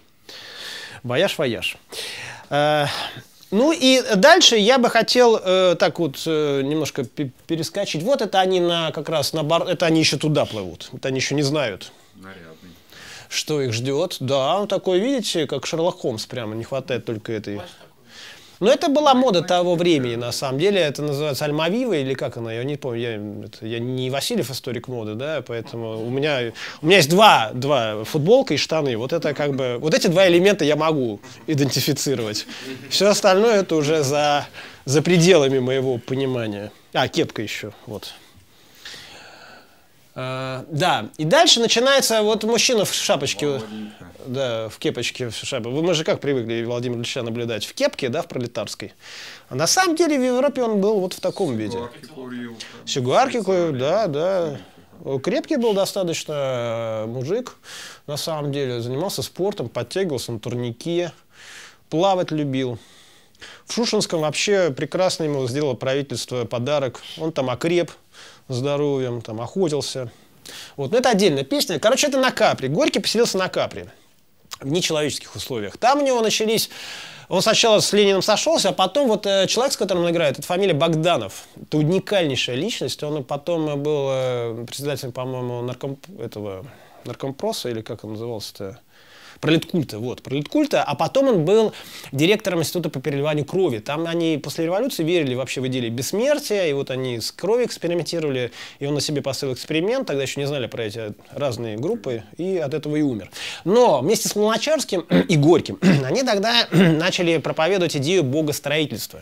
Вояж-вояж. Ну и дальше я бы хотел э, так вот э, немножко перескочить. Вот это они на как раз на бар, это они еще туда плывут, это они еще не знают, нарядный, что их ждет. Да, он такой, видите, как Шерлок Холмс прямо, не хватает только этой. Но это была мода того времени, на самом деле, это называется Альмавива или как она, я не помню, я, это, я не Васильев, историк моды, да, поэтому у меня, у меня есть два, два, футболка и штаны, вот это как бы, вот эти два элемента я могу идентифицировать, все остальное это уже за, за пределами моего понимания, а, кепка еще, вот. А, да, и дальше начинается вот мужчина в шапочке, да, в кепочке, в шапе. Мы же как привыкли Владимира Ильича наблюдать в кепке, да, в пролетарской. А на самом деле в Европе он был вот в таком виде. Сигуарки курил, да, да. Крепкий был достаточно мужик, на самом деле. Занимался спортом, подтягивался на турнике, плавать любил. В Шушинском вообще прекрасно ему сделало правительство подарок. Он там окреп здоровьем, там охотился. Вот. Но это отдельная песня. Короче, это на Капри. Горький поселился на Капри. В нечеловеческих условиях. Там у него начались... Он сначала с Лениным сошелся, а потом вот человек, с которым он играет, это фамилия Богданов. Это уникальнейшая личность. Он потом был председателем, по-моему, наркомп... этого... наркомпроса, или как он назывался-то? Пролеткульта, вот, пролеткульта, а потом он был директором института по переливанию крови. Там они после революции верили вообще в идею бессмертия, и вот они с кровью экспериментировали, и он на себе поставил эксперимент, тогда еще не знали про эти разные группы, и от этого и умер. Но вместе с Молочарским и Горьким они тогда начали проповедовать идею богостроительства.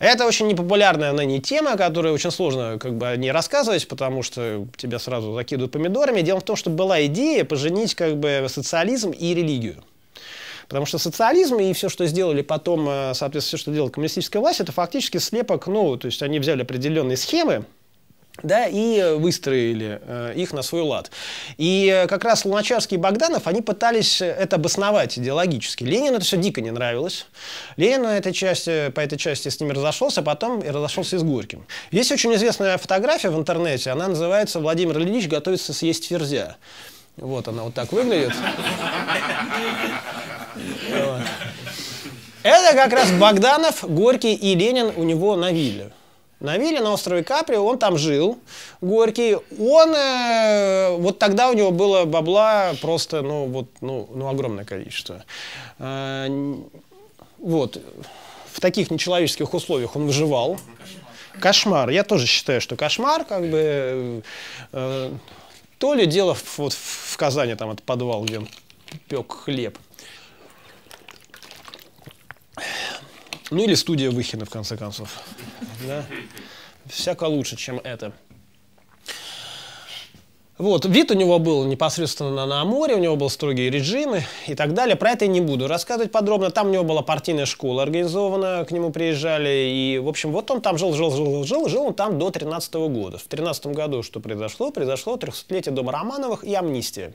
Это очень непопулярная ныне тема, которую очень сложно как бы о ней рассказывать, потому что тебя сразу закидывают помидорами. Дело в том, что была идея поженить как бы социализм и религию. Потому что социализм и все, что сделали потом, соответственно, все, что делала коммунистическая власть, это фактически слепок, ну, то есть они взяли определенные схемы, да, и выстроили э, их на свой лад. И как раз Луначарский и Богданов, они пытались это обосновать идеологически. Ленину это все дико не нравилось. Ленин на этой части, по этой части с ними разошелся, а потом и разошелся и с Горьким. Есть очень известная фотография в интернете, она называется «Владимир Ильич готовится съесть ферзя». Вот она вот так выглядит. Это как раз Богданов, Горький и Ленин у него на вилле. На вилле на острове Капри, он там жил, Горький, он, э, вот тогда у него было бабла просто, ну, вот, ну, ну огромное количество. Э, вот, в таких нечеловеческих условиях он выживал. Кошмар. Кошмар. Я тоже считаю, что кошмар, как бы, э, то ли дело в, вот, в Казани, там, это подвал, где он пек хлеб. Ну или студия Выхина, в конце концов. Да? Всяко лучше, чем это. Вот, вид у него был непосредственно на море, у него были строгие режимы и так далее. Про это я не буду рассказывать подробно. Там у него была партийная школа организована, к нему приезжали. И, в общем, вот он там жил, жил, жил, жил, жил он там до тринадцатого года. В тринадцатом году что произошло? Произошло трехсотлетие дома Романовых и амнистия,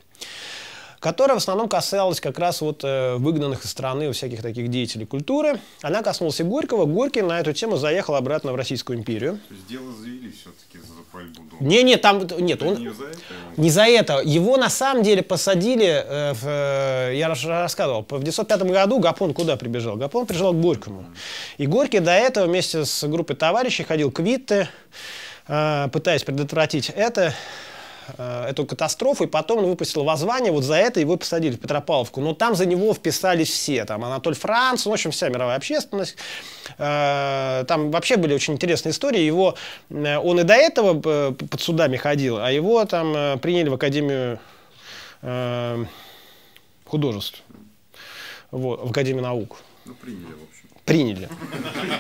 которая в основном касалась как раз вот выгнанных из страны всяких таких деятелей культуры. Она коснулась и Горького. Горький на эту тему заехал обратно в Российскую империю. То есть дело завели все-таки за пальбу дома. Не, не, там нет, это он не за это. Не за это. Его на самом деле посадили. Э, в, я рассказывал, в тысяча девятьсот пятом году Гапон куда прибежал? Гапон прибежал к Горькому. И Горький до этого вместе с группой товарищей ходил квитты, э, пытаясь предотвратить это. эту катастрофу, и потом он выпустил воззвание, вот за это его посадили в Петропавловку. Но там за него вписались все, там Анатоль Франц, в общем, вся мировая общественность. Там вообще были очень интересные истории. Его, он и до этого под судами ходил, а его там приняли в Академию художеств, вот, в Академию наук. Ну, приняли, в общем. Приняли.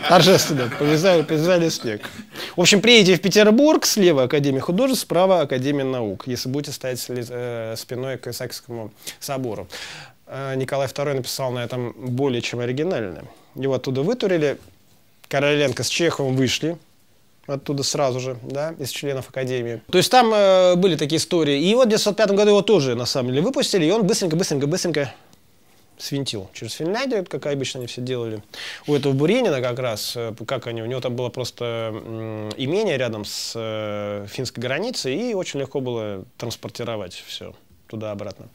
Торжественно. Повязали, повязали снег. В общем, приедете в Петербург, слева Академия художеств, справа Академия наук, если будете стоять спиной к Исаакиевскому собору. Николай Второй написал на этом более чем оригинально. Его оттуда вытурили. Короленко с Чеховым вышли оттуда сразу же, да, из членов Академии. То есть там э, были такие истории. И вот в тысяча девятьсот пятом году его тоже, на самом деле, выпустили, и он быстренько-быстренько-быстренько свинтил через Финляндию, как обычно они все делали. У этого Буренина как раз, как они, у него там было просто имение рядом с финской границей, и очень легко было транспортировать все туда-обратно.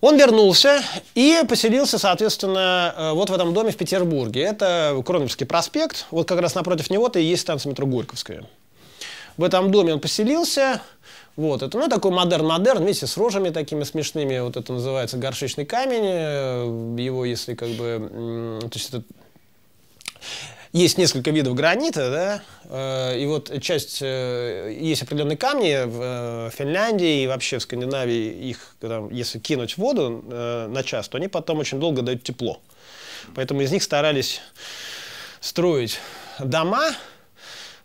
Он вернулся и поселился, соответственно, вот в этом доме в Петербурге. Это Кронвельский проспект, вот как раз напротив него-то и есть станция метро Горьковская. В этом доме он поселился. Вот, это, ну, такой модерн-модерн, видите, с рожами такими смешными, вот это называется горшечный камень, его если как бы, то есть это, есть несколько видов гранита, да, и вот часть, есть определенные камни в Финляндии и вообще в Скандинавии, их, если кинуть в воду на час, то они потом очень долго дают тепло, поэтому из них старались строить дома.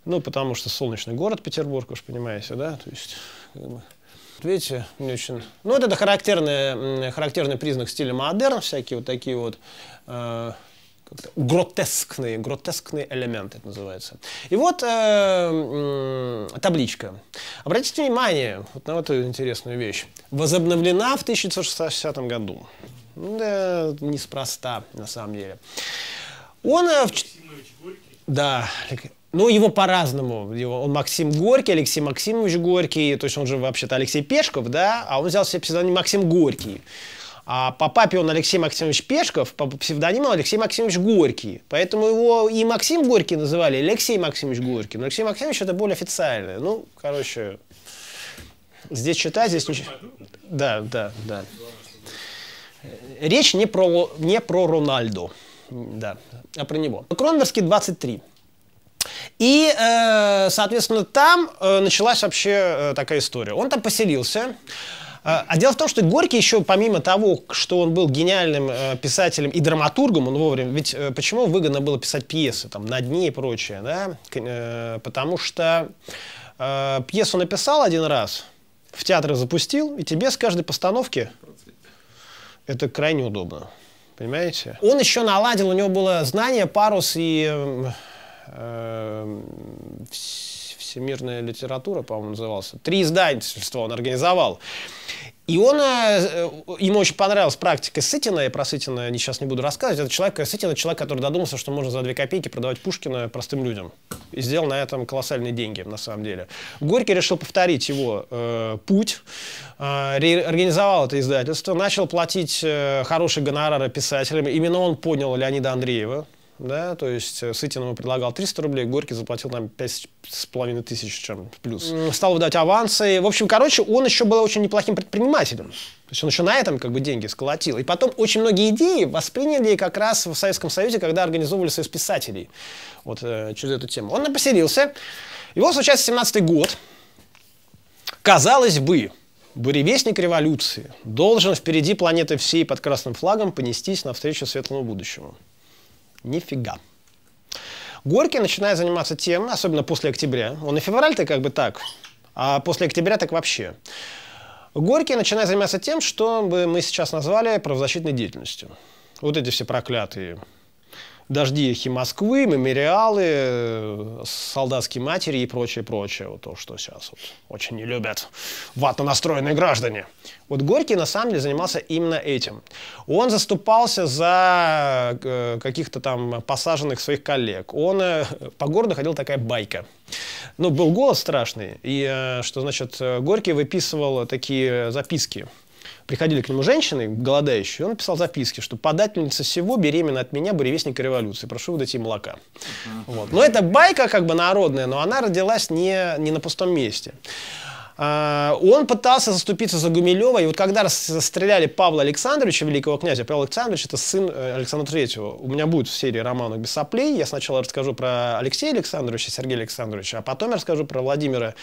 Ну, потому что солнечный город Петербург, уж понимаете, да, то есть, как бы, видите, не очень... Ну, вот это характерный, характерный признак стиля модерн, всякие вот такие вот э, гротескные, гротескные элементы, это называется. И вот э, э, табличка. Обратите внимание вот на эту интересную вещь. Возобновлена в тысяча девятьсот шестидесятом году. Да, неспроста, на самом деле. Он... Э, в... Да, ну, его по-разному. Он Максим Горький, Алексей Максимович Горький, то есть он же вообще-то Алексей Пешков, да, а он взял себе псевдоним Максим Горький. А по папе он Алексей Максимович Пешков, по псевдониму Алексей Максимович Горький. Поэтому его и Максим Горький называли, и Алексей Максимович Горький. Но Алексей Максимович это более официально. Ну, короче, здесь читать, здесь ничего. Да, да, да. Речь не про, не про Рональду, да, а про него. Кронверский двадцать три. И, соответственно, там началась вообще такая история. Он там поселился. А дело в том, что Горький еще, помимо того, что он был гениальным писателем и драматургом, он вовремя... Ведь почему выгодно было писать пьесы там, на дни и прочее? Да? Потому что пьесу написал один раз, в театры запустил, и тебе с каждой постановки это крайне удобно. Понимаете? Он еще наладил, у него было знание, парус и... Всемирная литература, по-моему, назывался. Три издательства он организовал. И он, ему очень понравилась практика Сытина. Я про Сытина сейчас не буду рассказывать. Это человек, Сытин, это человек, который додумался, что можно за две копейки продавать Пушкина простым людям. И сделал на этом колоссальные деньги, на самом деле. Горький решил повторить его э, путь. Э, организовал это издательство. Начал платить э, хорошие гонорары писателям. Именно он поднял Леонида Андреева. Да, то есть Сытин ему предлагал триста рублей, Горький заплатил нам пять с половиной тысяч, чем плюс. Стал выдавать авансы. В общем, короче, он еще был очень неплохим предпринимателем. То есть он еще на этом как бы деньги сколотил. И потом очень многие идеи восприняли как раз в Советском Союзе, когда организовывали Союз писателей. Вот э, через эту тему. Он поселился. Его случается семнадцатый год. Казалось бы, Буревестник революции должен впереди планеты всей под красным флагом понестись навстречу светлому будущему. Нифига. Горький начинает заниматься тем, особенно после октября, он и февраль-то как бы так, а после октября так вообще. Горький начинает заниматься тем, что мы сейчас назвали правозащитной деятельностью. Вот эти все проклятые дожди эхи Москвы, мемориалы, солдатские матери и прочее, прочее. Вот то, что сейчас вот очень не любят ватно настроенные граждане. Вот Горький на самом деле занимался именно этим. Он заступался за каких-то там посаженных своих коллег. Он по городу ходила такая байка. Ну, был голос страшный. И что значит, Горький выписывал такие записки. Приходили к нему женщины, голодающие, он писал записки, что подательница всего беременна от меня, буревестника революции, прошу выдать ей молока. Вот. Но это байка как бы народная, но она родилась не, не на пустом месте. А, он пытался заступиться за Гумилева, и вот когда расстреляли Павла Александровича, великого князя, Павел Александрович — это сын Александра Третьего. У меня будет в серии романов без соплей, я сначала расскажу про Алексея Александровича, Сергея Александровича, а потом я расскажу про Владимира,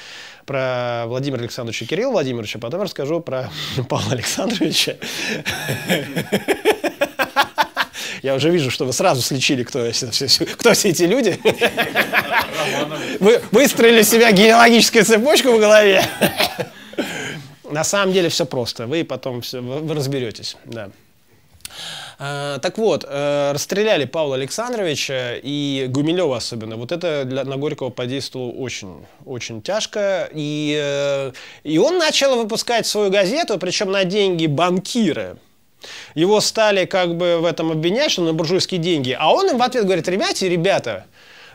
про Владимира Александровича и Кирилла Владимировича, потом я расскажу про Павла Александровича. Я уже вижу, что вы сразу слечили, кто, кто все эти люди. Вы выстроили себя генеалогическую цепочку в голове. На самом деле все просто. Вы потом все, вы разберетесь. Да. А, так вот, э, расстреляли Павла Александровича и Гумилева особенно. Вот это для, на Горького подействовало очень, очень тяжко. И, э, и он начал выпускать свою газету, причем на деньги банкира. Его стали как бы в этом обвинять, что на буржуйские деньги. А он им в ответ говорит: ребята, ребята,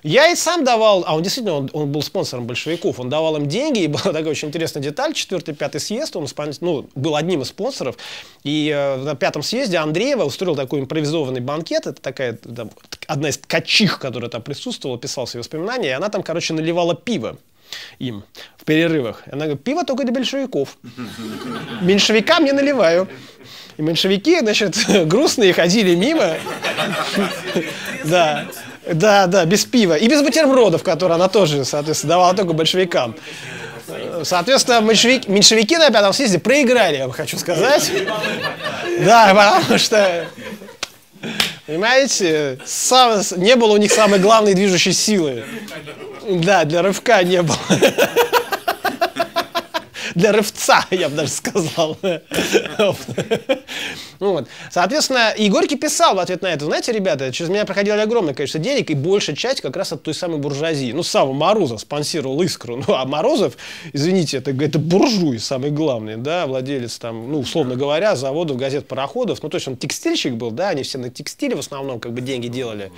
я и сам давал... А он действительно, он, он был спонсором большевиков, он давал им деньги. И была такая очень интересная деталь. четвёртый-пятый съезд, он ну, был одним из спонсоров. И э, на пятом съезде Андреева устроил такой импровизованный банкет. Это такая там, одна из ткачих, которая там присутствовала, писал свои воспоминания. И она там, короче, наливала пиво им в перерывах. Она говорит: пиво только для большевиков. Меньшевикам не наливаю. И меньшевики, значит, грустные ходили мимо. Да, да, да, без пива. И без бутербродов, которые она тоже, соответственно, давала только большевикам. Соответственно, меньшевики на пятом съезде проиграли, я вам хочу сказать. Да, потому что... Понимаете, сам, не было у них самой главной движущей силы. Да, для рывка не было. Для рывца, я бы даже сказал. Вот. Соответственно, и Горький писал в ответ на это: знаете, ребята, через меня проходило огромное количество денег, и большая часть как раз от той самой буржуазии. Ну, Савва Морозов спонсировал «Искру». Ну, а Морозов, извините, это, это буржуй самый главный, да, владелец там, ну, условно говоря, заводов, газет, пароходов. Ну, то есть он текстильщик был, да, они все на текстиле в основном как бы деньги делали.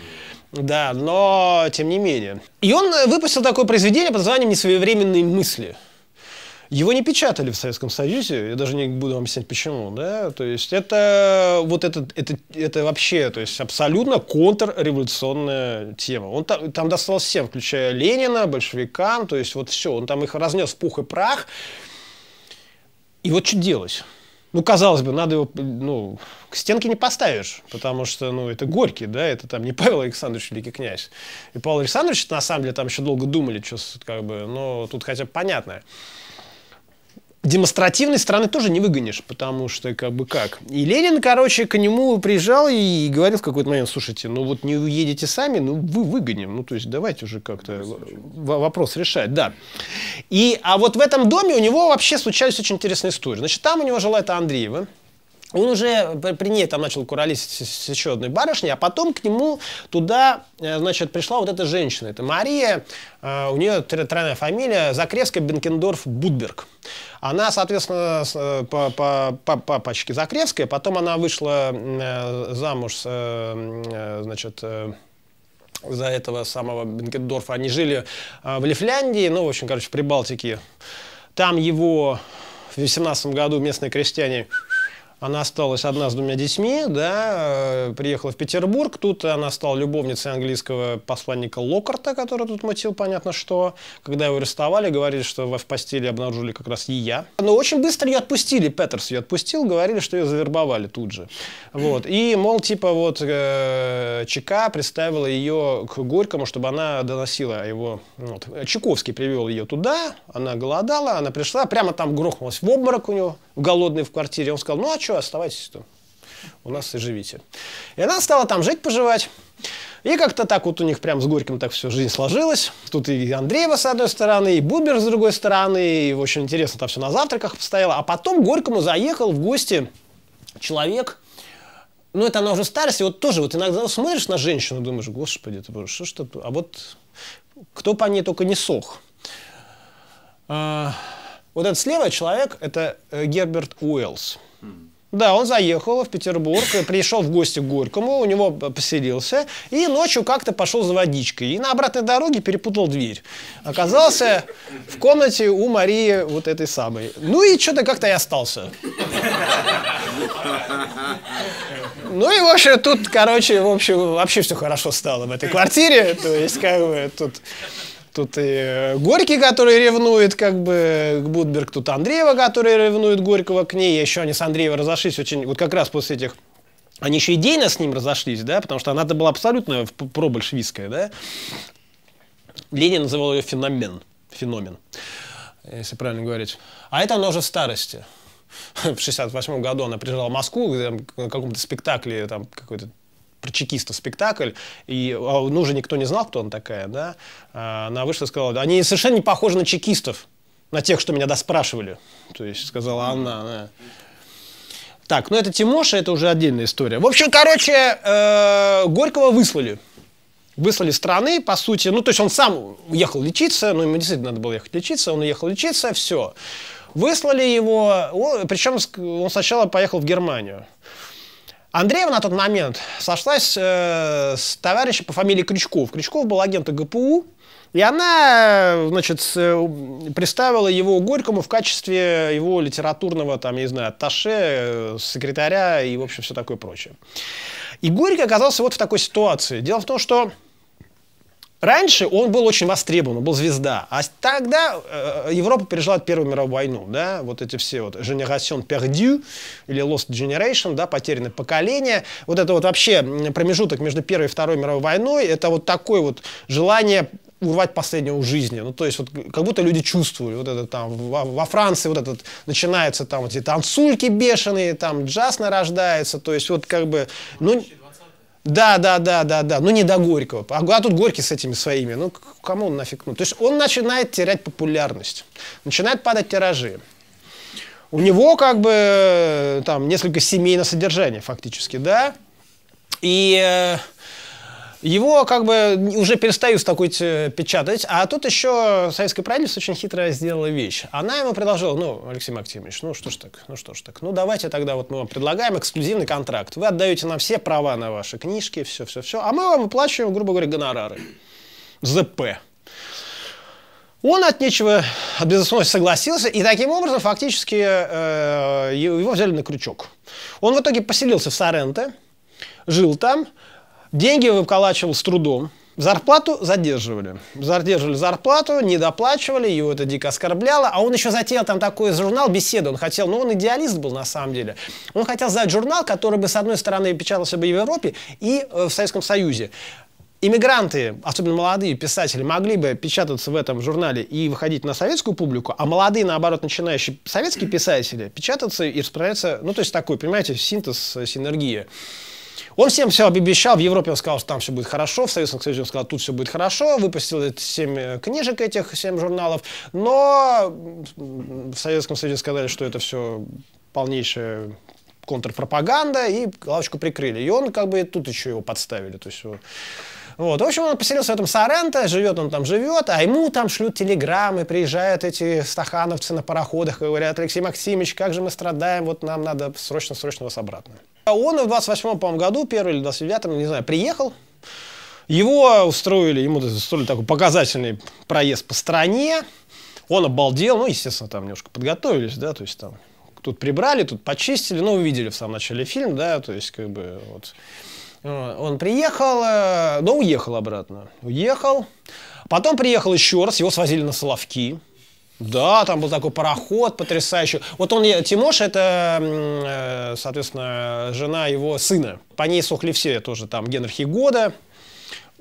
Да, но тем не менее. И он выпустил такое произведение под названием «Несвоевременные мысли». Его не печатали в Советском Союзе, я даже не буду вам объяснять почему, да, то есть это вот это, это, это вообще, то есть абсолютно контрреволюционная тема. Он там, там достал всем, включая Ленина, большевикам, то есть вот все, он там их разнес в пух и прах. И вот что делать? Ну, казалось бы, надо его, ну, к стенке не поставишь, потому что, ну, это Горький, да, это там не Павел Александрович, великий князь. И Павел Александрович, на самом деле, там еще долго думали, что как бы, но тут хотя бы понятно. Демонстративной стороны тоже не выгонишь, потому что как бы как. И Ленин, короче, к нему приезжал и говорил в какой-то момент: слушайте, ну вот не уедете сами, ну вы выгоним. Ну то есть давайте уже как-то вопрос решать, да. И, а вот в этом доме у него вообще случались очень интересные истории. Значит, там у него жила эта Андреева. Он уже при ней там начал куролесить с еще одной барышней, а потом к нему туда, значит, пришла вот эта женщина. Это Мария, у нее тройная фамилия, Закревская Бенкендорф Будберг. Она, соответственно, по, по, по папочке Закревская, потом она вышла замуж, значит, за этого самого Бенкендорфа. Они жили в Лифляндии, ну, в общем, короче, в Прибалтике. Там его в восемнадцатом году местные крестьяне Она осталась одна с двумя детьми, да, приехала в Петербург. Тут она стала любовницей английского посланника Локарта, который тут мутил, понятно что. Когда его арестовали, говорили, что в постели обнаружили как раз и я. Но очень быстро ее отпустили, Петерс ее отпустил, говорили, что ее завербовали тут же. Вот. И, мол, типа вот ЧК приставила ее к Горькому, чтобы она доносила его. Вот. Чайковский привел ее туда, она голодала, она пришла, прямо там грохнулась в обморок у него, голодный в квартире. Он сказал: ну а что, оставайтесь там, у нас и живите. И она стала там жить, поживать. И как-то так вот у них прям с Горьким так всю жизнь сложилось. Тут и Андреева с одной стороны, и Будберг с другой стороны. И очень интересно, там все на завтраках постояло. А потом Горькому заехал в гости человек. Ну, это она уже старость, и вот тоже вот иногда смотришь на женщину, думаешь: господи, ты, что ж ты... А вот кто по ней только не сох. А... Вот этот слева человек, это Герберт Уэллс. Да, он заехал в Петербург, пришел в гости к Горькому, у него поселился, и ночью как-то пошел за водичкой. И на обратной дороге перепутал дверь. Оказался в комнате у Марии вот этой самой. Ну и что-то как-то и остался. Ну и, в общем, тут, короче, в общем, вообще все хорошо стало в этой квартире. То есть, как бы, тут... Тут и Горький, который ревнует как бы к Будберг, тут Андреева, который ревнует Горького к ней. Еще они с Андреевой разошлись очень, вот как раз после этих, они еще идейно с ним разошлись, да, потому что она-то была абсолютно пробольшевистская, да. Ленин называл ее феномен, феномен, если правильно говорить. А это она уже в старости. В шестьдесят восьмом году она приезжала в Москву, где, на каком-то спектакле, там какой-то про чекистов спектакль, и ну уже никто не знал, кто она такая, да, она вышла и сказала: они совершенно не похожи на чекистов, на тех, что меня доспрашивали, то есть сказала она. она. Так, ну это Тимоша, это уже отдельная история. В общем, короче, э-э, Горького выслали. Выслали страны, по сути, ну то есть он сам уехал лечиться, ну ему действительно надо было ехать лечиться, он уехал лечиться, все. Выслали его, он, причем он сначала поехал в Германию. Андреева на тот момент сошлась э, с товарищем по фамилии Крючков. Крючков был агентом ГПУ, и она, значит, представила его Горькому в качестве его литературного, там, я не знаю, атташе, секретаря и, в общем, все такое прочее. И Горький оказался вот в такой ситуации. Дело в том, что раньше он был очень востребован, он был звезда, а тогда э, Европа пережила Первую мировую войну, да, вот эти все вот «Generation Perdue» или «Lost Generation», да, «Потерянное поколение», вот это вот вообще промежуток между Первой и Второй мировой войной, это вот такое вот желание урвать последнего у жизни, ну то есть вот как будто люди чувствовали, вот это там во, во Франции вот этот начинаются там эти танцульки бешеные, там джаз нарождается, то есть вот как бы, ну... Да, да, да, да, да, ну не до Горького, а, а тут Горький с этими своими, ну кому он нафиг, ну, то есть он начинает терять популярность, начинают падать тиражи, у него как бы там несколько семей на содержание фактически, да, и его как бы уже перестают такой печатать, а тут еще советское правительство очень хитро сделало вещь. Она ему предложила: ну, Алексей Максимович, ну что ж так, ну что ж так, ну давайте тогда вот мы вам предлагаем эксклюзивный контракт. Вы отдаете нам все права на ваши книжки, все-все-все, а мы вам выплачиваем, грубо говоря, гонорары. ЗП. Он от нечего, от безусловности согласился, и таким образом фактически э, его взяли на крючок. Он в итоге поселился в Соренто, жил там. Деньги выколачивал с трудом, зарплату задерживали. Задерживали зарплату, недоплачивали, его это дико оскорбляло. А он еще затеял там такой журнал «Беседа». Он хотел, но он идеалист был на самом деле. Он хотел создать журнал, который бы с одной стороны печатался бы в Европе и в Советском Союзе. Иммигранты, особенно молодые писатели, могли бы печататься в этом журнале и выходить на советскую публику, а молодые, наоборот, начинающие советские писатели печататься и распространяться, ну то есть такой, понимаете, синтез, синергия. Он всем все обещал, в Европе он сказал, что там все будет хорошо, в Советском Союзе он сказал, что тут все будет хорошо, выпустил семь книжек этих, семь журналов, но в Советском Союзе сказали, что это все полнейшая контрпропаганда, и лавочку прикрыли. И он как бы тут еще его подставили. То есть, вот. В общем, он поселился в этом Соренто, живет он там, живет, а ему там шлют телеграммы, приезжают эти стахановцы на пароходах, говорят: Алексей Максимович, как же мы страдаем, вот нам надо срочно-срочно вас обратно. Он в двадцать восьмом, по-моему, году, первый или двадцать девятом, не знаю, приехал. Его устроили, ему устроили такой показательный проезд по стране. Он обалдел, ну, естественно, там немножко подготовились, да, то есть там тут прибрали, тут почистили, ну, вы видели в самом начале фильм, да, то есть, как бы, вот. Он приехал, но уехал обратно. Уехал. Потом приехал еще раз, его свозили на Соловки. Да, там был такой пароход потрясающий. Вот он, Тимош, это, соответственно, жена его сына. По ней сохли все тоже, там, Генрих и Года.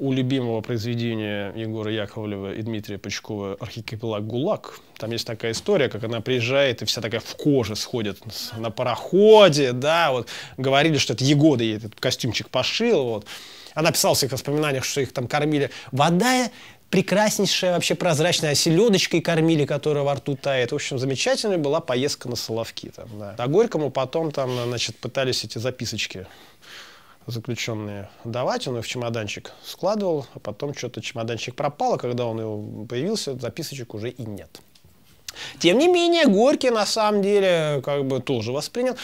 У любимого произведения Егора Яковлева и Дмитрия Пучкова «Архипелаг ГУЛАГ». Там есть такая история, как она приезжает и вся такая в коже сходит на пароходе, да, вот. Говорили, что это Егода ей этот костюмчик пошил, вот. Она писала в своих воспоминаниях, что их там кормили вода прекраснейшая, вообще прозрачная, селедочкой кормили, которая во рту тает. В общем, замечательная была поездка на Соловки. Там, да. А Горькому потом там, значит, пытались эти записочки заключенные давать, он их в чемоданчик складывал, а потом что-то чемоданчик пропал, а когда он его появился, записочек уже и нет. Тем не менее, Горький на самом деле как бы тоже воспринял.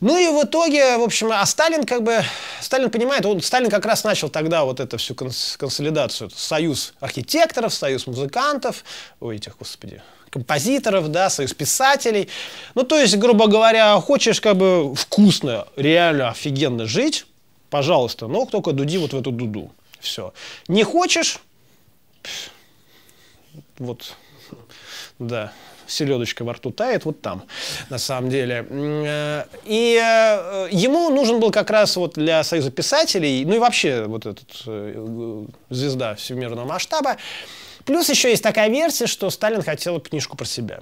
Ну и в итоге, в общем, а Сталин как бы, Сталин понимает, он, Сталин как раз начал тогда вот эту всю конс консолидацию, союз архитекторов, союз музыкантов, ой, этих, господи, композиторов, да, союз писателей. Ну то есть, грубо говоря, хочешь как бы вкусно, реально офигенно жить, пожалуйста, но только дуди вот в эту дуду. Все. Не хочешь? Вот. Да. Селедочка во рту тает вот там, на самом деле. И ему нужен был как раз вот для Союза писателей, ну и вообще вот этот звезда всемирного масштаба. Плюс еще есть такая версия, что Сталин хотел книжку про себя.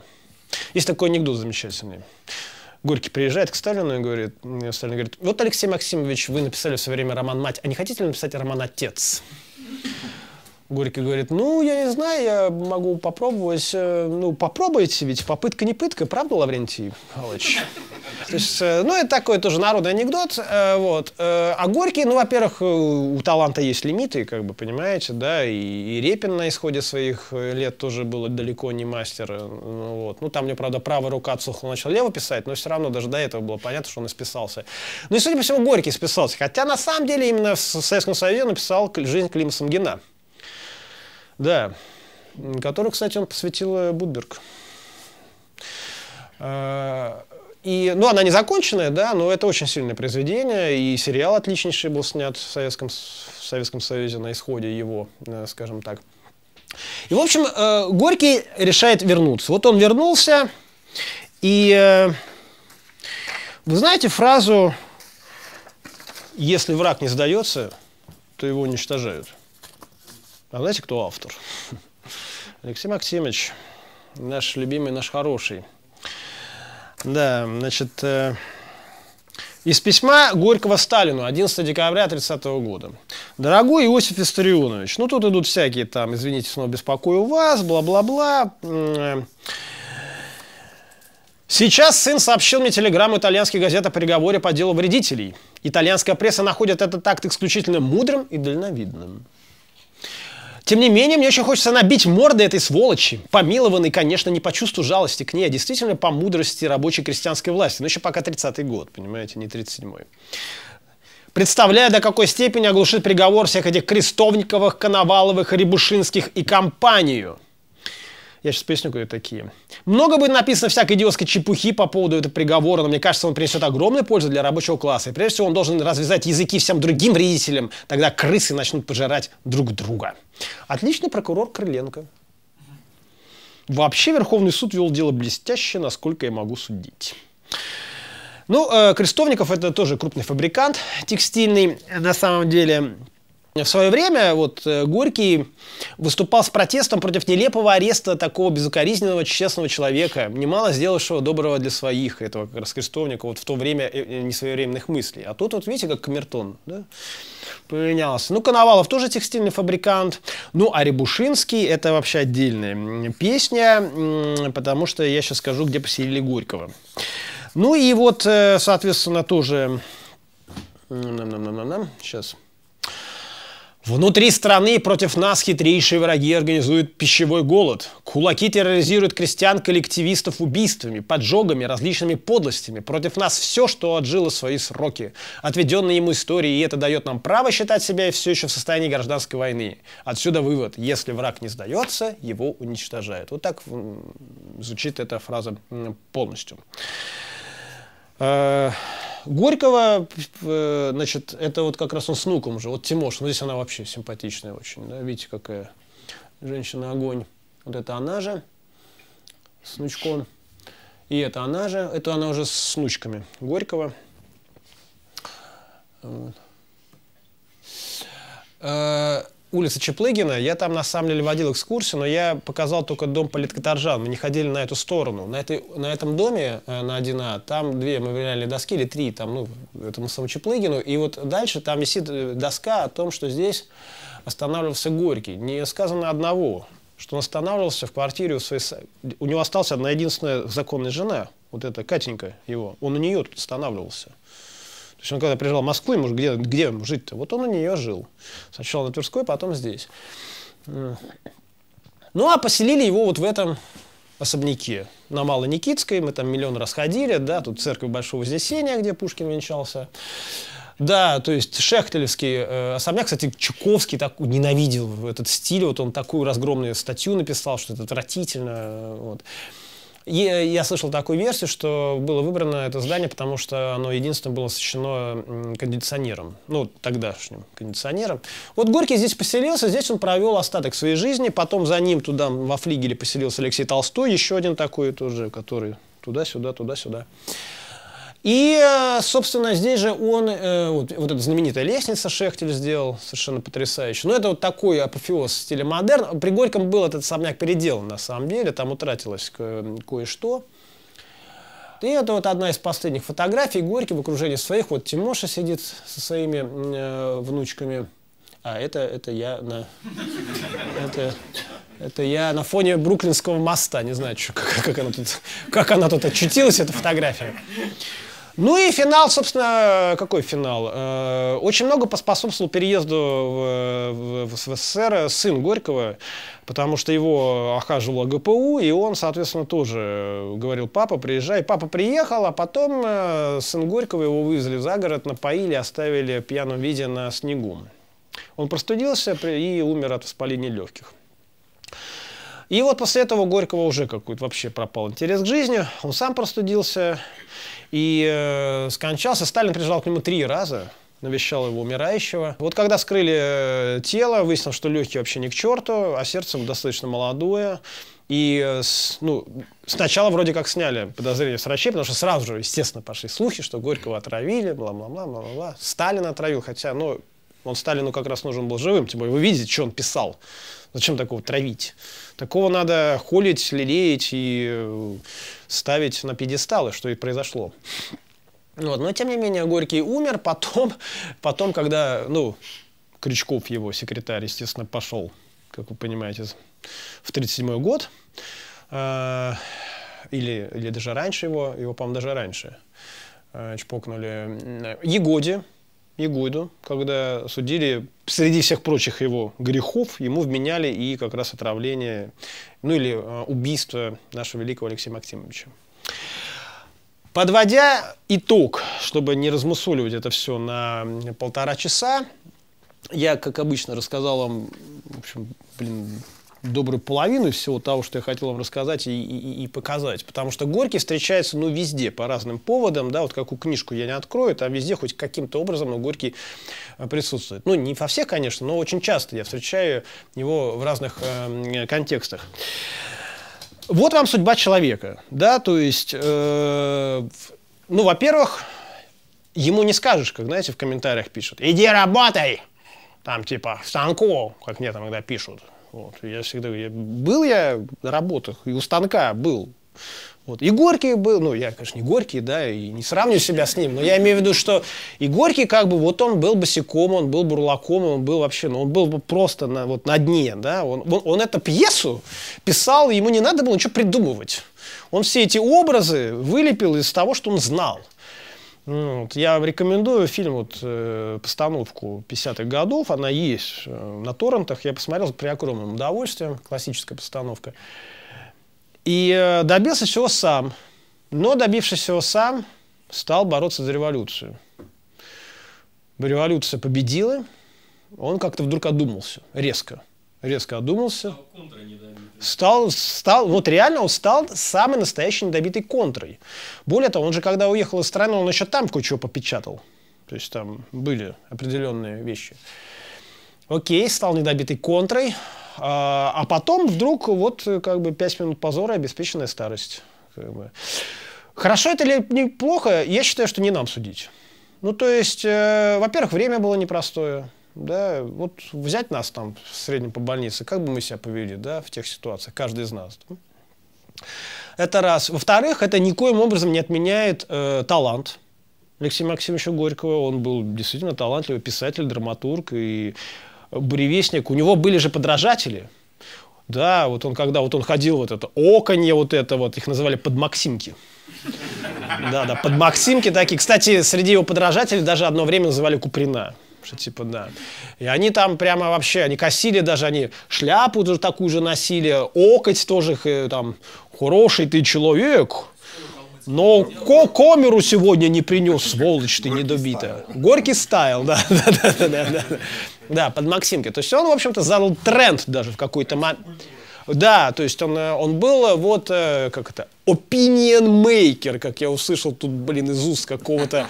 Есть такой анекдот замечательный. Горький приезжает к Сталину и говорит, Сталин говорит, вот, Алексей Максимович, вы написали в свое время роман «Мать», а не хотите ли написать роман «Отец»? Горький говорит, ну, я не знаю, я могу попробовать, ну, попробуйте, ведь попытка не пытка, правда, Лаврентий Павлович? То есть, ну, это такой тоже народный анекдот, вот. А Горький, ну, во-первых, у таланта есть лимиты, как бы, понимаете, да, и, и Репин на исходе своих лет тоже был далеко не мастер, вот. Ну, там у него, правда, правая рука отсохла, начал лево писать, но все равно даже до этого было понятно, что он исписался. Ну, и, судя по всему, Горький списался, хотя, на самом деле, именно в Советском Союзе написал «Жизнь Клима Самгина». Да, которую, кстати, он посвятил Будберг. И, ну, она не законченная, да, но это очень сильное произведение, и сериал отличнейший был снят в Советском, в Советском Союзе на исходе его, скажем так. И, в общем, Горький решает вернуться. Вот он вернулся, и вы знаете фразу «Если враг не сдается, то его уничтожают». А знаете, кто автор? Алексей Максимович, наш любимый, наш хороший. Да, значит, э, из письма Горького Сталину, одиннадцатого декабря тридцатого года. Дорогой Иосиф Виссарионович, ну тут идут всякие там, извините, снова беспокою вас, бла-бла-бла. Сейчас сын сообщил мне телеграмму итальянских газет о переговоре по делу вредителей. Итальянская пресса находит этот акт исключительно мудрым и дальновидным. Тем не менее, мне очень хочется набить морды этой сволочи, помилованной, конечно, не по чувству жалости к ней, а действительно по мудрости рабочей крестьянской власти. Но еще пока тридцатый год, понимаете, не тридцать седьмой. Представляю, до какой степени оглушит приговор всех этих Крестовниковых, Коноваловых, Рябушинских и компанию. Я сейчас поясню, кто это такие. Много будет написано всякой идиотской чепухи по поводу этого приговора, но мне кажется, он принесет огромную пользу для рабочего класса. И прежде всего он должен развязать языки всем другим вредителям, тогда крысы начнут пожирать друг друга. Отличный прокурор Крыленко. Вообще Верховный суд вел дело блестяще, насколько я могу судить. Ну, э, Крестовников это тоже крупный фабрикант текстильный, на самом деле. В свое время вот, Горький выступал с протестом против нелепого ареста такого безукоризненного, честного человека, немало сделавшего доброго для своих, этого как раз Крестовника, вот в то время несвоевременных мыслей. А тут, вот видите, как камертон, да, поменялся. Ну, Коновалов тоже текстильный фабрикант, ну, а Рябушинский – это вообще отдельная песня, потому что я сейчас скажу, где поселили Горького. Ну и вот, соответственно, тоже… Сейчас… Внутри страны против нас хитрейшие враги организуют пищевой голод. Кулаки терроризируют крестьян-коллективистов убийствами, поджогами, различными подлостями. Против нас все, что отжило свои сроки, отведенные ему истории, и это дает нам право считать себя все еще в состоянии гражданской войны. Отсюда вывод. Если враг не сдается, его уничтожают. Вот так звучит эта фраза полностью. Горького, значит, это вот как раз он с внуком уже, вот Тимош, ну здесь она вообще симпатичная очень, да, видите, какая женщина-огонь. Вот это она же с внучком, и это она же, это она уже с внучками Горького. Вот. Э, улица Чаплыгина, я там на самом деле водил экскурсию, но я показал только дом политкоторжан, мы не ходили на эту сторону. На, этой, на этом доме, на один А, там две мемориальные доски, или три, там, ну, этому самому Чаплыгину, и вот дальше там висит доска о том, что здесь останавливался Горький. Не сказано одного, что он останавливался в квартире у своей... У него осталась одна единственная законная жена, вот эта Катенька его, он у нее тут останавливался. То есть он когда приезжал в Москву, ему где, где ему жить-то? Вот он у нее жил. Сначала на Тверской, потом здесь. Ну а поселили его вот в этом особняке. На Малоникитской, мы там миллион раз ходили, да, тут церковь Большого Вознесения, где Пушкин венчался. Да, то есть шехтелевский э, особняк, кстати, Чуковский так ненавидел этот стиль, вот он такую разгромную статью написал, что это отвратительно. Вот. И я слышал такую версию, что было выбрано это здание, потому что оно единственное было оснащено кондиционером, ну, тогдашним кондиционером. Вот Горький здесь поселился, здесь он провел остаток своей жизни, потом за ним туда во флигеле поселился Алексей Толстой, еще один такой тоже, который туда-сюда, туда-сюда. И, собственно, здесь же он, э, вот, вот эта знаменитая лестница Шехтель сделал, совершенно потрясающе. Но это вот такой апофеоз в стиле модерн. При Горьком был этот особняк переделан, на самом деле, там утратилось ко кое-что. И это вот одна из последних фотографий. Горький в окружении своих, вот Тимоша сидит со своими э, внучками. А, это, это я на... Это... Это я на фоне Бруклинского моста, не знаю, что, как, как, она тут, как она тут очутилась, эта фотография. Ну и финал, собственно, какой финал? Очень много поспособствовал переезду в, в, в СССР сын Горького, потому что его охаживало ГПУ, и он, соответственно, тоже говорил: папа, приезжай. Папа приехал, а потом сын Горького, его вывезли за город, напоили, оставили в пьяном виде на снегу. Он простудился и умер от воспаления легких. И вот после этого Горького уже какой-то вообще пропал интерес к жизни. Он сам простудился и э, скончался. Сталин приезжал к нему три раза, навещал его умирающего. Вот когда вскрыли тело, выяснилось, что легкие вообще ни к черту, а сердце достаточно молодое. И ну, сначала вроде как сняли подозрения с врачей, потому что сразу же, естественно, пошли слухи, что Горького отравили, бла-бла-бла, бла-бла-бла. Сталин отравил, хотя, ну, он Сталину как раз нужен был живым, тем более вы видите, что он писал. Зачем такого травить? Такого надо холить, лелеять и ставить на пьедесталы, что и произошло. Вот. Но, тем не менее, Горький умер. Потом, потом когда ну, Крючков, его секретарь, естественно, пошел, как вы понимаете, в тридцать седьмой год, э, или, или даже раньше его, его, по-моему, даже раньше, э, чпокнули Ягоде. Ягойду, когда судили, среди всех прочих его грехов, ему вменяли и как раз отравление, ну или э, убийство нашего великого Алексея Максимовича. Подводя итог, чтобы не размусоливать это все на полтора часа, я, как обычно, рассказал вам, в общем, блин, добрую половину всего того, что я хотел вам рассказать и, и, и показать. Потому что Горький встречается ну, везде, по разным поводам. Да, вот какую книжку я не открою, там везде хоть каким-то образом но Горький присутствует. Ну, не во всех, конечно, но очень часто я встречаю его в разных э, контекстах. Вот вам судьба человека. Да? То есть, э, ну, во-первых, ему не скажешь, как, знаете, в комментариях пишут: «Иди работай!» Там типа «в станку», как мне там иногда пишут. Вот. Я всегда я, был я на работах, и у станка был. Вот. И Горький был, ну, я, конечно, не Горький, да, и не сравниваю себя с ним, но я имею в виду, что и Горький, как бы, вот он был босиком, он был бурлаком, он был вообще, ну, он был просто на, вот, на дне, да, он, он, он эту пьесу писал, ему не надо было ничего придумывать. Он все эти образы вылепил из того, что он знал. Вот. Я рекомендую фильм, вот, э, постановку пятидесятых годов, она есть э, на торрентах, я посмотрел при огромном удовольствии, классическая постановка. И э, добился всего сам, но добившись всего сам, стал бороться за революцию. Революция победила, он как-то вдруг одумался, резко, резко одумался. Стал контр-недобитым. стал, стал, вот реально он стал самой настоящей недобитой контрой. Более того, он же, когда уехал из страны, он еще там кое-что попечатал. То есть там были определенные вещи. Окей, стал недобитой контрой. А потом вдруг вот как бы пять минут позора, обеспеченная старость. Как бы. Хорошо это или неплохо, я считаю, что не нам судить. Ну, то есть, э, во-первых, время было непростое. Да, вот взять нас там в среднем по больнице, как бы мы себя повели, да, в тех ситуациях, каждый из нас. Это раз. Во-вторых, это никоим образом не отменяет э, талант Алексея Максимовича Горького. Он был действительно талантливый писатель, драматург и буревестник. У него были же подражатели. Да, вот он когда вот он ходил, вот это оконье, вот это вот, их называли подмаксимки. Да, да, подмаксимки такие. Кстати, среди его подражателей даже одно время называли Куприна. Что, типа, да. И они там прямо вообще, они косили даже, они шляпу даже такую же носили, окоть тоже, там, хороший ты человек, но ко комеру сегодня не принес, сволочь ты недобитая. Горький стайл, да, да, да, да, да, да. Да, под Максимки. То есть он, в общем-то, задал тренд даже в какой-то момент. Да, то есть он, он был вот, как это, опинион-мейкер, как я услышал тут, блин, из уст какого-то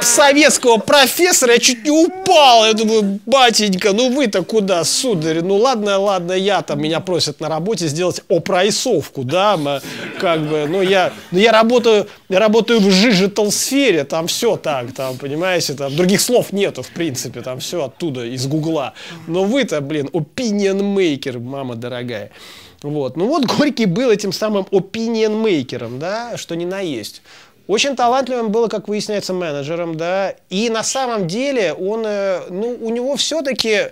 советского профессора, я чуть не упал, я думаю, батенька, ну вы-то куда, сударь, ну ладно, ладно, я там, меня просят на работе сделать опройсовку, да, мы, как бы, ну я, ну, я работаю, я работаю в жижитал-сфере, там все так, там, понимаете, там, других слов нету, в принципе, там все оттуда, из гугла, но вы-то, блин, опинион-мейкер, мама дорогая. Вот. Ну вот Горький был этим самым опинион-мейкером, да, что ни на есть. Очень талантливым было, как выясняется, менеджером, да, и на самом деле он, ну, у него все-таки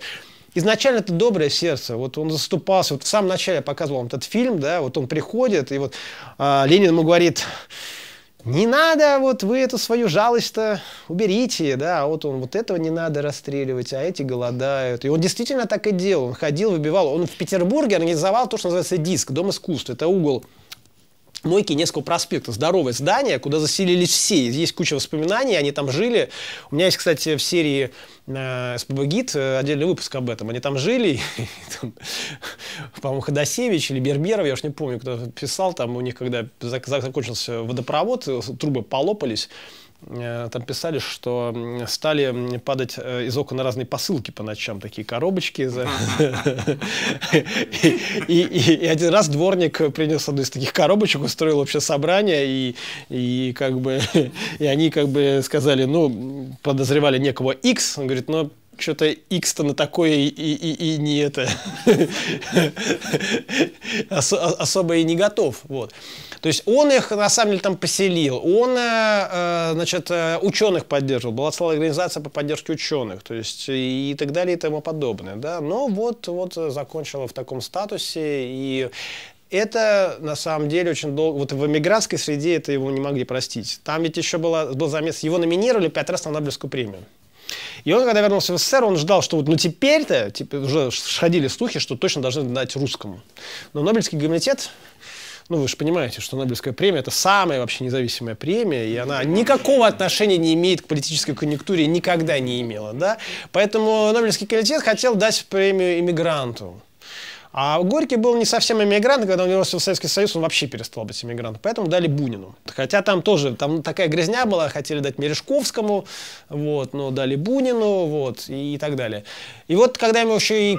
изначально это доброе сердце, вот он заступался, вот в самом начале я показывал вам этот фильм, да, вот он приходит, и вот а, Ленин ему говорит, не надо, вот вы эту свою жалость-то уберите, да, вот он, вот этого не надо расстреливать, а эти голодают. И он действительно так и делал, он ходил, выбивал, он в Петербурге организовал то, что называется диск, Дом искусств, это угол Мойки Невского проспекта, здоровое здание, куда заселились все, есть куча воспоминаний, они там жили, у меня есть, кстати, в серии э, СПБ-гид отдельный выпуск об этом, они там жили, по-моему, Ходосевич или Берберов, я уж не помню, кто писал, там у них, когда закончился водопровод, трубы полопались, там писали, что стали падать из окон разные посылки по ночам, такие коробочки. И один раз дворник принес одну из таких коробочек, устроил общее собрание, и как бы они как бы сказали, ну, подозревали некого X, он говорит, ну, что-то X-то на такое и, и, и, и не это Ос особо и не готов. Вот. То есть он их на самом деле там поселил, он э, значит, ученых поддерживал, была целая организация по поддержке ученых, то есть и так далее и тому подобное. Да? Но вот, вот закончила в таком статусе, и это на самом деле очень долго, вот в эмигрантской среде это его не могли простить. Там ведь еще была, был замес, его номинировали пять раз на Нобелевскую премию. И он, когда вернулся в СССР, он ждал, что вот, ну теперь-то, типа, уже ходили слухи, что точно должны дать русскому. Но Нобелевский комитет, ну вы же понимаете, что Нобелевская премия – это самая вообще независимая премия, и она никакого отношения не имеет к политической конъюнктуре, никогда не имела, да? Поэтому Нобелевский комитет хотел дать премию иммигранту. А Горький был не совсем иммигрант, когда он вернулся в Советский Союз, он вообще перестал быть иммигрантом, поэтому дали Бунину. Хотя там тоже, там такая грязня была, хотели дать Мережковскому, вот, но дали Бунину, вот, и, и так далее. И вот когда ему еще и...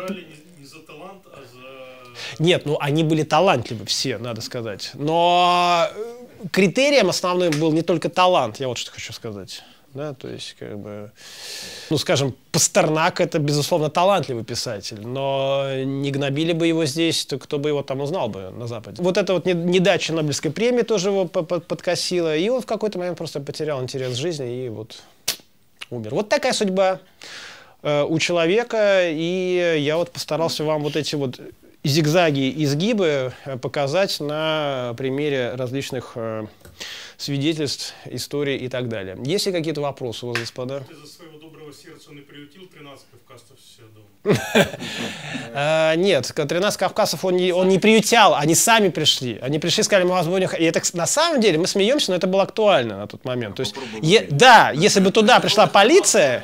Не за талант, а за... Нет, ну они были талантливы все, надо сказать. Но критерием основным был не только талант, я вот что хочу сказать. Да, то есть, как бы, ну, скажем, Пастернак – это, безусловно, талантливый писатель, но не гнобили бы его здесь, то кто бы его там узнал бы на Западе. Вот эта вот недача Нобелевской премии тоже его подкосила, и он в какой-то момент просто потерял интерес к жизни и вот умер. Вот такая судьба э, у человека, и я вот постарался вам вот эти вот зигзаги и изгибы показать на примере различных э, свидетельств, истории и так далее. Есть ли какие-то вопросы у вас, господа? Из-за своего доброго сердца он и приютил тринадцать кавказцев в себя дома? Нет, тринадцать кавказцев он не приютил, они сами пришли. Они пришли, сказали, мы вас будем... И это на самом деле, мы смеемся, но это было актуально на тот момент. Да, если бы туда пришла полиция...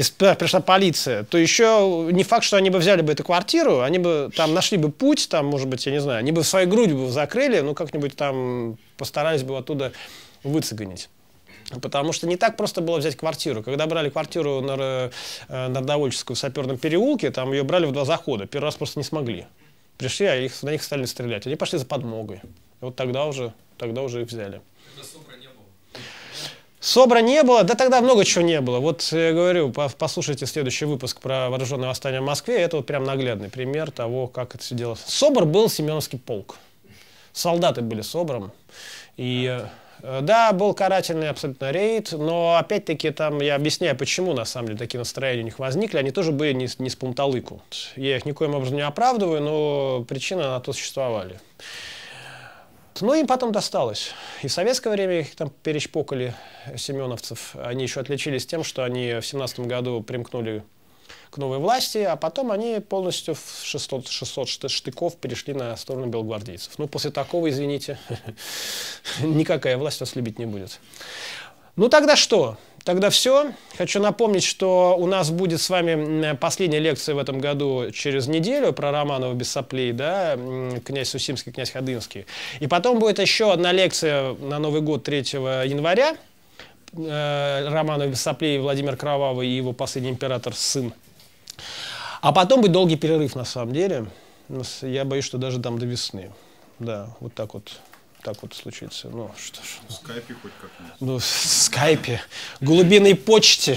и пришла полиция, то еще не факт, что они бы взяли бы эту квартиру, они бы там нашли бы путь, там, может быть, я не знаю, они бы своей грудью бы закрыли, ну, как-нибудь там постарались бы оттуда выцегонить. Потому что не так просто было взять квартиру. Когда брали квартиру на, на Довольческую в Саперном переулке, там ее брали в два захода. Первый раз просто не смогли. Пришли, а их, на них стали стрелять. Они пошли за подмогой. И вот тогда уже, тогда уже их взяли. Тогда СОБРа не было. СОБРа не было, да тогда много чего не было. Вот я говорю, послушайте следующий выпуск про вооруженное восстание в Москве. Это вот прям наглядный пример того, как это все делалось. СОБР был Семеновский полк. Солдаты были СОБРом. И... Да, был карательный абсолютно рейд, но опять-таки там я объясняю, почему на самом деле такие настроения у них возникли. Они тоже были не, не с понтолыку. Я их никоим образом не оправдываю, но причины на то существовали. Но им потом досталось. И в советское время их там перечпокали, семеновцев. Они еще отличились тем, что они в семнадцатом году примкнули к новой власти, а потом они полностью в шестьсот штыков перешли на сторону белогвардейцев. Ну, после такого, извините, никакая власть вас любить не будет. Ну, тогда что? Тогда все. Хочу напомнить, что у нас будет с вами последняя лекция в этом году через неделю про Романова без соплей, да, князь Сусимский, князь Ходынский. И потом будет еще одна лекция на Новый год третьего января. Романов без соплей, Владимир Кровавый и его последний император, сын. А потом будет долгий перерыв, на самом деле. Я боюсь, что даже там до весны. Да, вот так вот, так вот случится. Ну, что ж. В скайпе хоть как-нибудь. Ну, в скайпе, глубинной почте.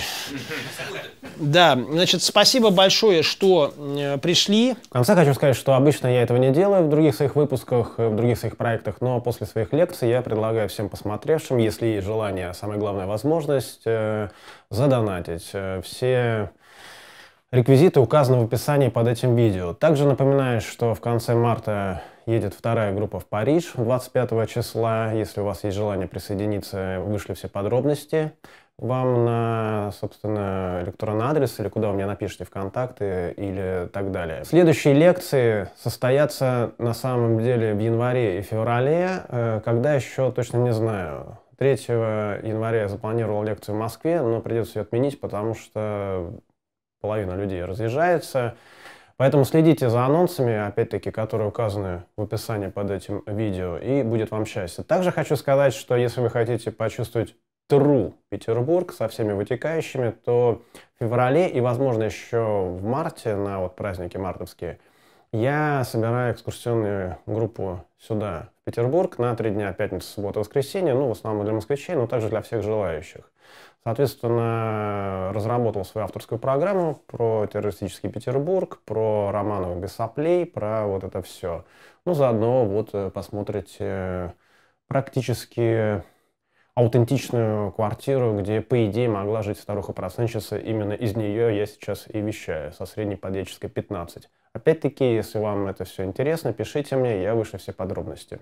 Да, значит, спасибо большое, что э, пришли. В конце хочу сказать, что обычно я этого не делаю в других своих выпусках, в других своих проектах, но после своих лекций я предлагаю всем посмотревшим, если есть желание, а самая главная возможность, э, задонатить. Все... Реквизиты указаны в описании под этим видео. Также напоминаю, что в конце марта едет вторая группа в Париж двадцать пятого числа. Если у вас есть желание присоединиться, вышли все подробности вам на, собственно, электронный адрес или куда вы мне напишите, ВКонтакте или так далее. Следующие лекции состоятся на самом деле в январе и феврале, когда еще точно не знаю. третьего января я запланировал лекцию в Москве, но придется ее отменить, потому что... половина людей разъезжается. Поэтому следите за анонсами, опять-таки, которые указаны в описании под этим видео, и будет вам счастье. Также хочу сказать, что если вы хотите почувствовать true Петербург со всеми вытекающими, то в феврале и, возможно, еще в марте, на вот праздники мартовские, я собираю экскурсионную группу сюда, в Петербург, на три дня, пятница, суббота, воскресенье, ну, в основном для москвичей, но также для всех желающих. Соответственно, разработал свою авторскую программу про террористический Петербург, про Романова без соплей, про вот это все. Ну, заодно вот посмотрите практически аутентичную квартиру, где, по идее, могла жить старуха-процентщица. Именно из нее я сейчас и вещаю, со Средней Подъездческой пятнадцать. Опять-таки, если вам это все интересно, пишите мне, я вышлю все подробности.